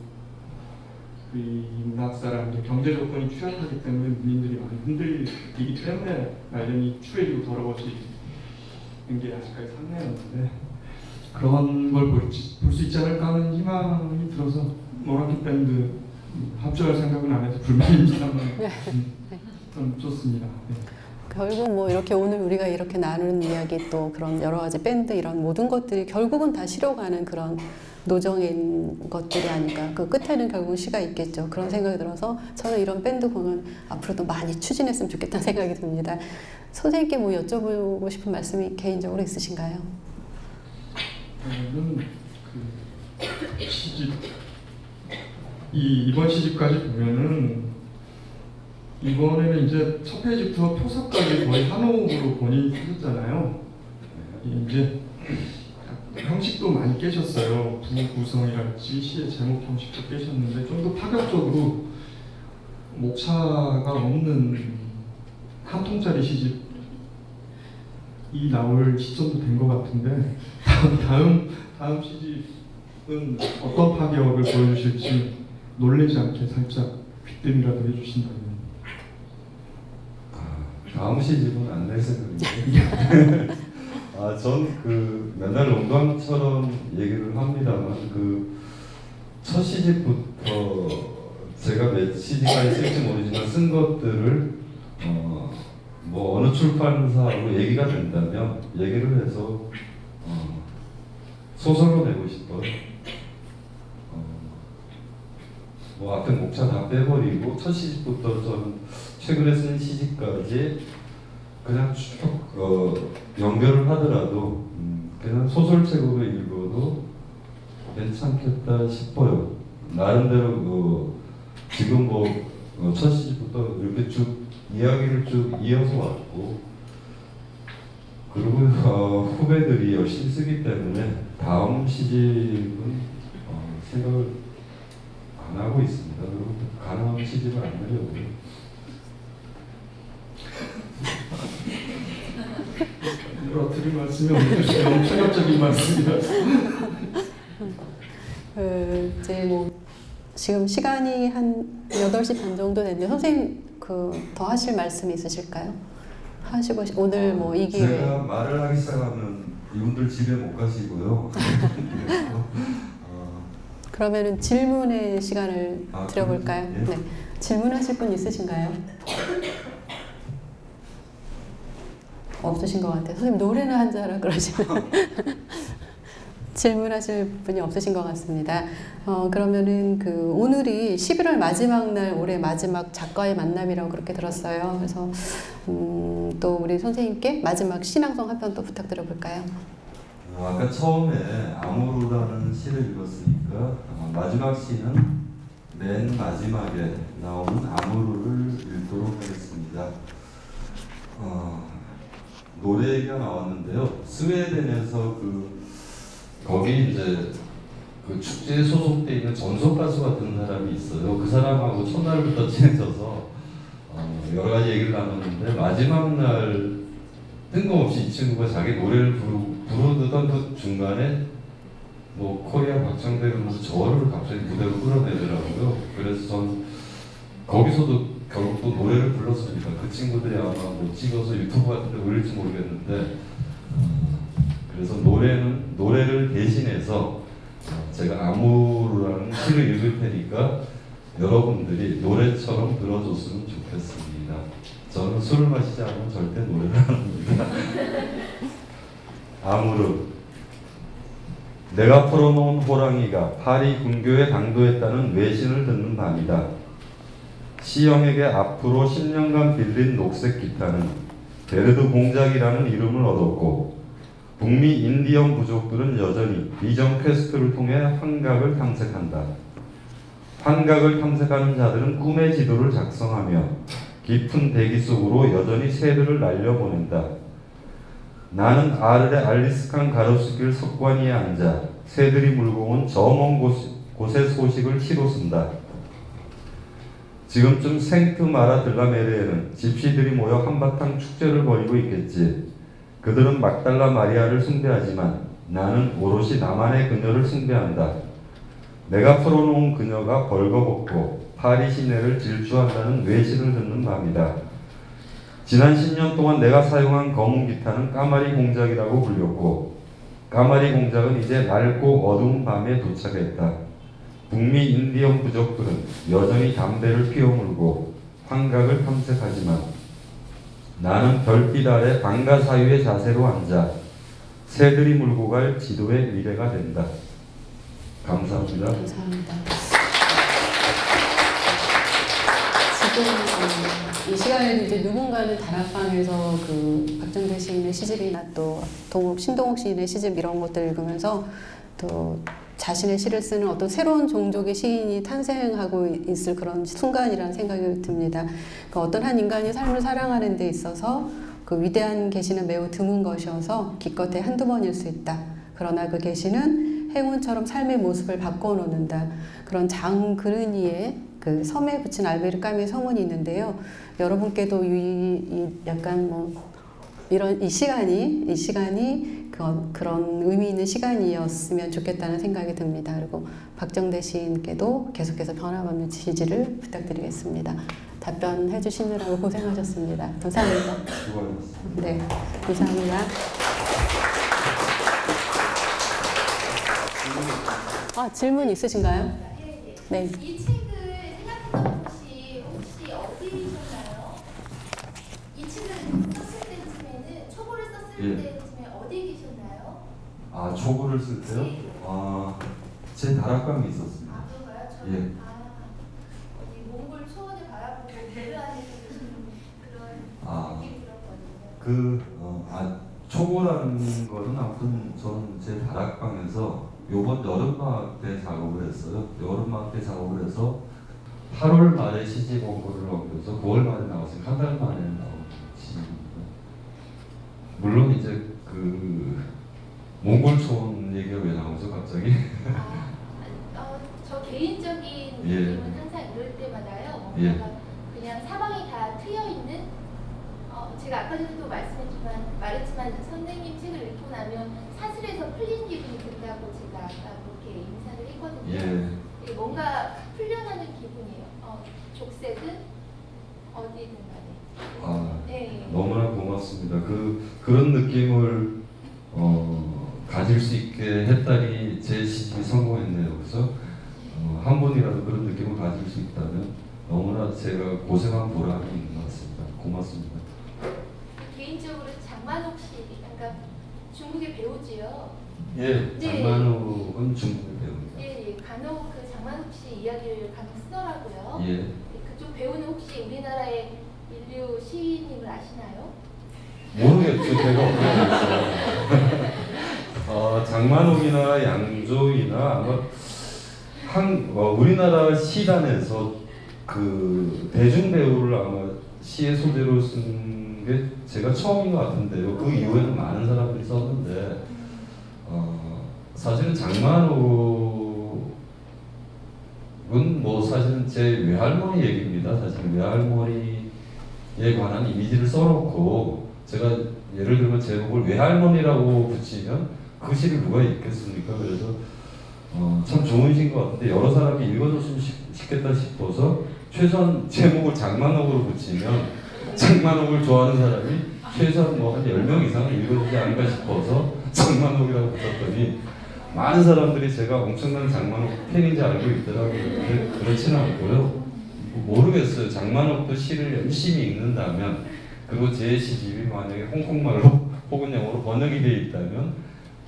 이 문학사라는 경제 조건이 취약하기 때문에 문인들이 많이 흔들리기 때문에 말년이 추해지고 더러워지는 게 아직까지 상례였는데 그런 걸 볼 수 있지 않을까 하는 희망이 들어서 노랑기 밴드 합주할 생각은 안 해서 불만입니다만 좀 좋습니다. 네. 결국 뭐 이렇게 오늘 우리가 이렇게 나누는 이야기 또 그런 여러 가지 밴드 이런 모든 것들이 결국은 다 실어가는 그런 노정인 것들이 아닐까. 그 끝에는 결국 시가 있겠죠. 그런 생각이 들어서 저는 이런 밴드 공연 앞으로도 많이 추진했으면 좋겠다는 생각이 듭니다. 선생님께 뭐 여쭤보고 싶은 말씀이 개인적으로 있으신가요? 저는 그 시집, 이 이번 시집까지 보면은 이번에는 이제 첫 페이지부터 표사까지 거의 한 호흡으로 본인이 쓰셨잖아요. 이제 형식도 많이 깨셨어요. 부 구성이랄지 시의 제목 형식도 깨셨는데 좀 더 파격적으로 목차가 없는 한 통짜리 시집이 나올 시점도 된 것 같은데 다음 다음 시집은 어떤 파격을 보여주실지 놀라지 않게 살짝 귀뜸이라도 해주신다면. 다음 시집은 안 낼 생각인데 아, 전 그 맨날 농담처럼 얘기를 합니다만 그 첫 시집부터 제가 몇 시집까지 쓸지 모르지만 쓴 것들을 어, 뭐 어느 출판사하고 얘기가 된다면 얘기를 해서 어, 소설로 내고 싶어요. 어, 뭐 앞에 목차 다 빼버리고 첫 시집부터 저는 최근에 쓴 시집까지 그냥 쭉 어, 연결을 하더라도 음, 그냥 소설책으로 읽어도 괜찮겠다 싶어요. 나름대로 그, 지금 뭐 첫 시집부터 이렇게 쭉 이야기를 쭉 이어서 왔고 그리고 어, 후배들이 열심히 쓰기 때문에 다음 시집은 어, 생각을 안 하고 있습니다. 그리고 가능한 시집을 안 내려고요. 여러 드릴 말씀이 없는데 너무 충격적인 말씀이라서 그 이제 뭐 지금 시간이 한 여덟 시 반 정도 됐는데 선생님 그 더 하실 말씀이 있으실까요? 하시고 오늘 뭐 이 기회에 제가 말을 하기 시작하면 이분들 집에 못 가시고요. 어. 그러면은 질문의 시간을 아, 드려볼까요? 예? 네. 질문하실 분 있으신가요? 없으신 것 같아요. 선생님 노래나 한자 하라 그러시면 질문하실 분이 없으신 것 같습니다. 어, 그러면은 그 오늘이 십일월 마지막 날 올해 마지막 작가의 만남이라고 그렇게 들었어요. 그래서 음, 또 우리 선생님께 마지막 신앙송 한 편 또 부탁드려볼까요? 어, 아까 처음에 아무르라는 시를 읽었으니까 어, 마지막 시는 맨 마지막에 나오는 아무르를 읽도록 하겠습니다. 어, 노래 얘기가 나왔는데요. 스웨덴에서 그 거기 이제 그 축제에 소속돼 있는 전속 가수 같은 사람이 있어요. 그 사람하고 첫날부터 친해져서 어 여러 가지 얘기를 나눴는데 마지막 날 뜬금없이 이 친구가 자기 노래를 부르, 부르던 그 중간에 뭐 코리아 박정대 그러면서 저를 갑자기 무대로 끌어내더라고요. 그래서 전 거기서도 결국 또 노래를 불렀으니까 그 친구들이 아마 뭐 찍어서 유튜브 같은 데 올릴지 모르겠는데 그래서 노래는, 노래를 대신해서 제가 아무르라는 시를 읽을 테니까 여러분들이 노래처럼 들어줬으면 좋겠습니다. 저는 술을 마시지 않으면 절대 노래를 안 합니다. 아무르. 내가 풀어놓은 호랑이가 파리 군교에 강도했다는 외신을 듣는 밤이다. 시영에게 앞으로 십 년간 빌린 녹색 기타는 베르드 공작이라는 이름을 얻었고 북미 인디언 부족들은 여전히 비전 퀘스트를 통해 환각을 탐색한다. 환각을 탐색하는 자들은 꿈의 지도를 작성하며 깊은 대기 속으로 여전히 새들을 날려보낸다. 나는 아르레 알리스칸 가로수길 석관위에 앉아 새들이 물고 온 저 먼 곳의 소식을 시로 쓴다. 지금쯤 생트 마라 들라메르에는 집시들이 모여 한바탕 축제를 벌이고 있겠지. 그들은 막달라 마리아를 숭배하지만 나는 오롯이 나만의 그녀를 숭배한다. 내가 풀어놓은 그녀가 벌거벗고 파리 시내를 질주한다는 외신을 듣는 밤이다. 지난 십 년 동안 내가 사용한 검은 기타는 까마리 공작이라고 불렸고 까마리 공작은 이제 맑고 어두운 밤에 도착했다. 북미 인디언 부족들은 여전히 담배를 피워물고 환각을 탐색하지만 나는 별빛 아래 강가 사유의 자세로 앉아 새들이 물고 갈 지도의 미래가 된다. 감사합니다. 감사합니다. 지금 이 시간에도 이제 누군가는 다락방에서 그 박정대 시인의 시집이나 또 동욱, 신동욱 시인의 시집 이런 것들 읽으면서 또 자신의 시를 쓰는 어떤 새로운 종족의 시인이 탄생하고 있을 그런 순간이라는 생각이 듭니다. 그러니까 어떤 한 인간이 삶을 살아가는 데 있어서 그 위대한 계시는 매우 드문 것이어서 기껏해 한두 번일 수 있다. 그러나 그 계시는 행운처럼 삶의 모습을 바꿔놓는다. 그런 장 그르니의 그 섬에 붙인 알베르 까미의 서문이 있는데요. 여러분께도 이 약간 뭐 이런 이 시간이 이 시간이 그런, 그런 의미 있는 시간이었으면 좋겠다는 생각이 듭니다. 그리고 박정대 시인께도 계속해서 변함없는 지지를 부탁드리겠습니다. 답변해 주시느라고 고생하셨습니다. 감사합니다. 수고하셨습니다. 네, 감사합니다. 아, 질문 있으신가요? 네. 이 책을 생각했던 곳이 혹시 어디셨나요? 이 책을 썼을 때쯤에는 초고를 썼을 예. 때쯤에 어디 계셨나요? 아, 초고를 쓸 때요? 아, 제 다락방에 있었습니다. 아, 그런가요? 예. 아, 그, 어, 아, 초고라는 거는 아무튼 저는 제 다락방에서 요번 여름방학 때 작업을 했어요. 여름방학 때 작업을 해서 팔월 말에 시집 원고를 넘겨서 구월 말에 나왔으니까 한 달 만에 나온 시집입니다. 물론 이제 그 몽골 초원 얘기가 왜 나오죠 갑자기? 아, 어, 저 개인적인 느낌은 예. 항상 이럴 때마다요. 예. 그냥 사방이 다 트여있는 어, 제가 아까 전에도 말씀했지만, 말했지만 선생님 책을 읽고 나면 사슬에서 풀린 기분이 든다고 제가 아까 그렇게 인사를 했거든요. 예. 뭔가 풀려나는 기분이에요. 어, 족쇄든 어디든 간에. 아, 네. 너무나 고맙습니다. 그, 그런 느낌을 어, 가질 수 있게 했다니 제 시집이 성공했네요. 그래서 어, 한 번이라도 그런 느낌을 가질 수 있다면 너무나 제가 고생한 보람이 있는 것 같습니다. 고맙습니다. 개인적으로 장만옥 씨, 그러니까 중국의 배우지요? 예, 네. 장만옥은 중국의 배우입니다. 예, 예, 간혹 그 장만옥 씨 이야기를 간혹 쓰더라고요. 예. 그쪽 배우는 혹시 우리나라의 인류 시인님을 아시나요? 모르겠죠. 제가 없어요. 어, 장만옥이나 양조이나 아마 한 어, 우리나라 시단에서 그 대중 배우를 아마 시의 소재로 쓴 게 제가 처음인 것 같은데요. 그 이후에는 많은 사람들이 썼는데 어, 사실은 장만옥은 뭐 사실은 제 외할머니 얘기입니다. 사실 외할머니에 관한 이미지를 써놓고 제가 예를 들면 제목을 외할머니라고 붙이면 그 시를 누가 읽겠습니까? 그래서 어, 참 좋은 시인 것 같은데 여러 사람이 읽어줬으면 싶겠다 싶어서 최소한 제목을 장만옥으로 붙이면 장만옥을 좋아하는 사람이 최소한 뭐 한 열 명 이상은 읽어주지 않을까 싶어서 장만옥이라고 붙였더니 많은 사람들이 제가 엄청난 장만옥 팬인지 알고 있더라고요. 근데 그렇지는 않고요. 모르겠어요. 장만옥도 시를 열심히 읽는다면 그리고 제 시집이 만약에 홍콩말로 혹은 영어로 번역이 되어 있다면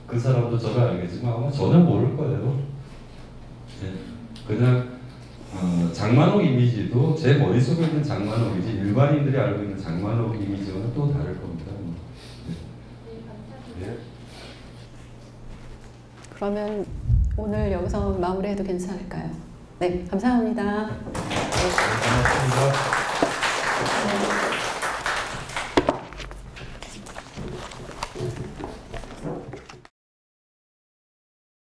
그 사람도 저를 알겠지만 아마 전혀 모를 거예요. 네. 그냥 어, 장만옥 이미지도 제 머릿속에 있는 장만옥이지 일반인들이 알고 있는 장만옥 이미지와는 또 다를 겁니다. 네. 네, 그러면 오늘 여기서 마무리해도 괜찮을까요? 네, 감사합니다. 네, 감사합니다. 네.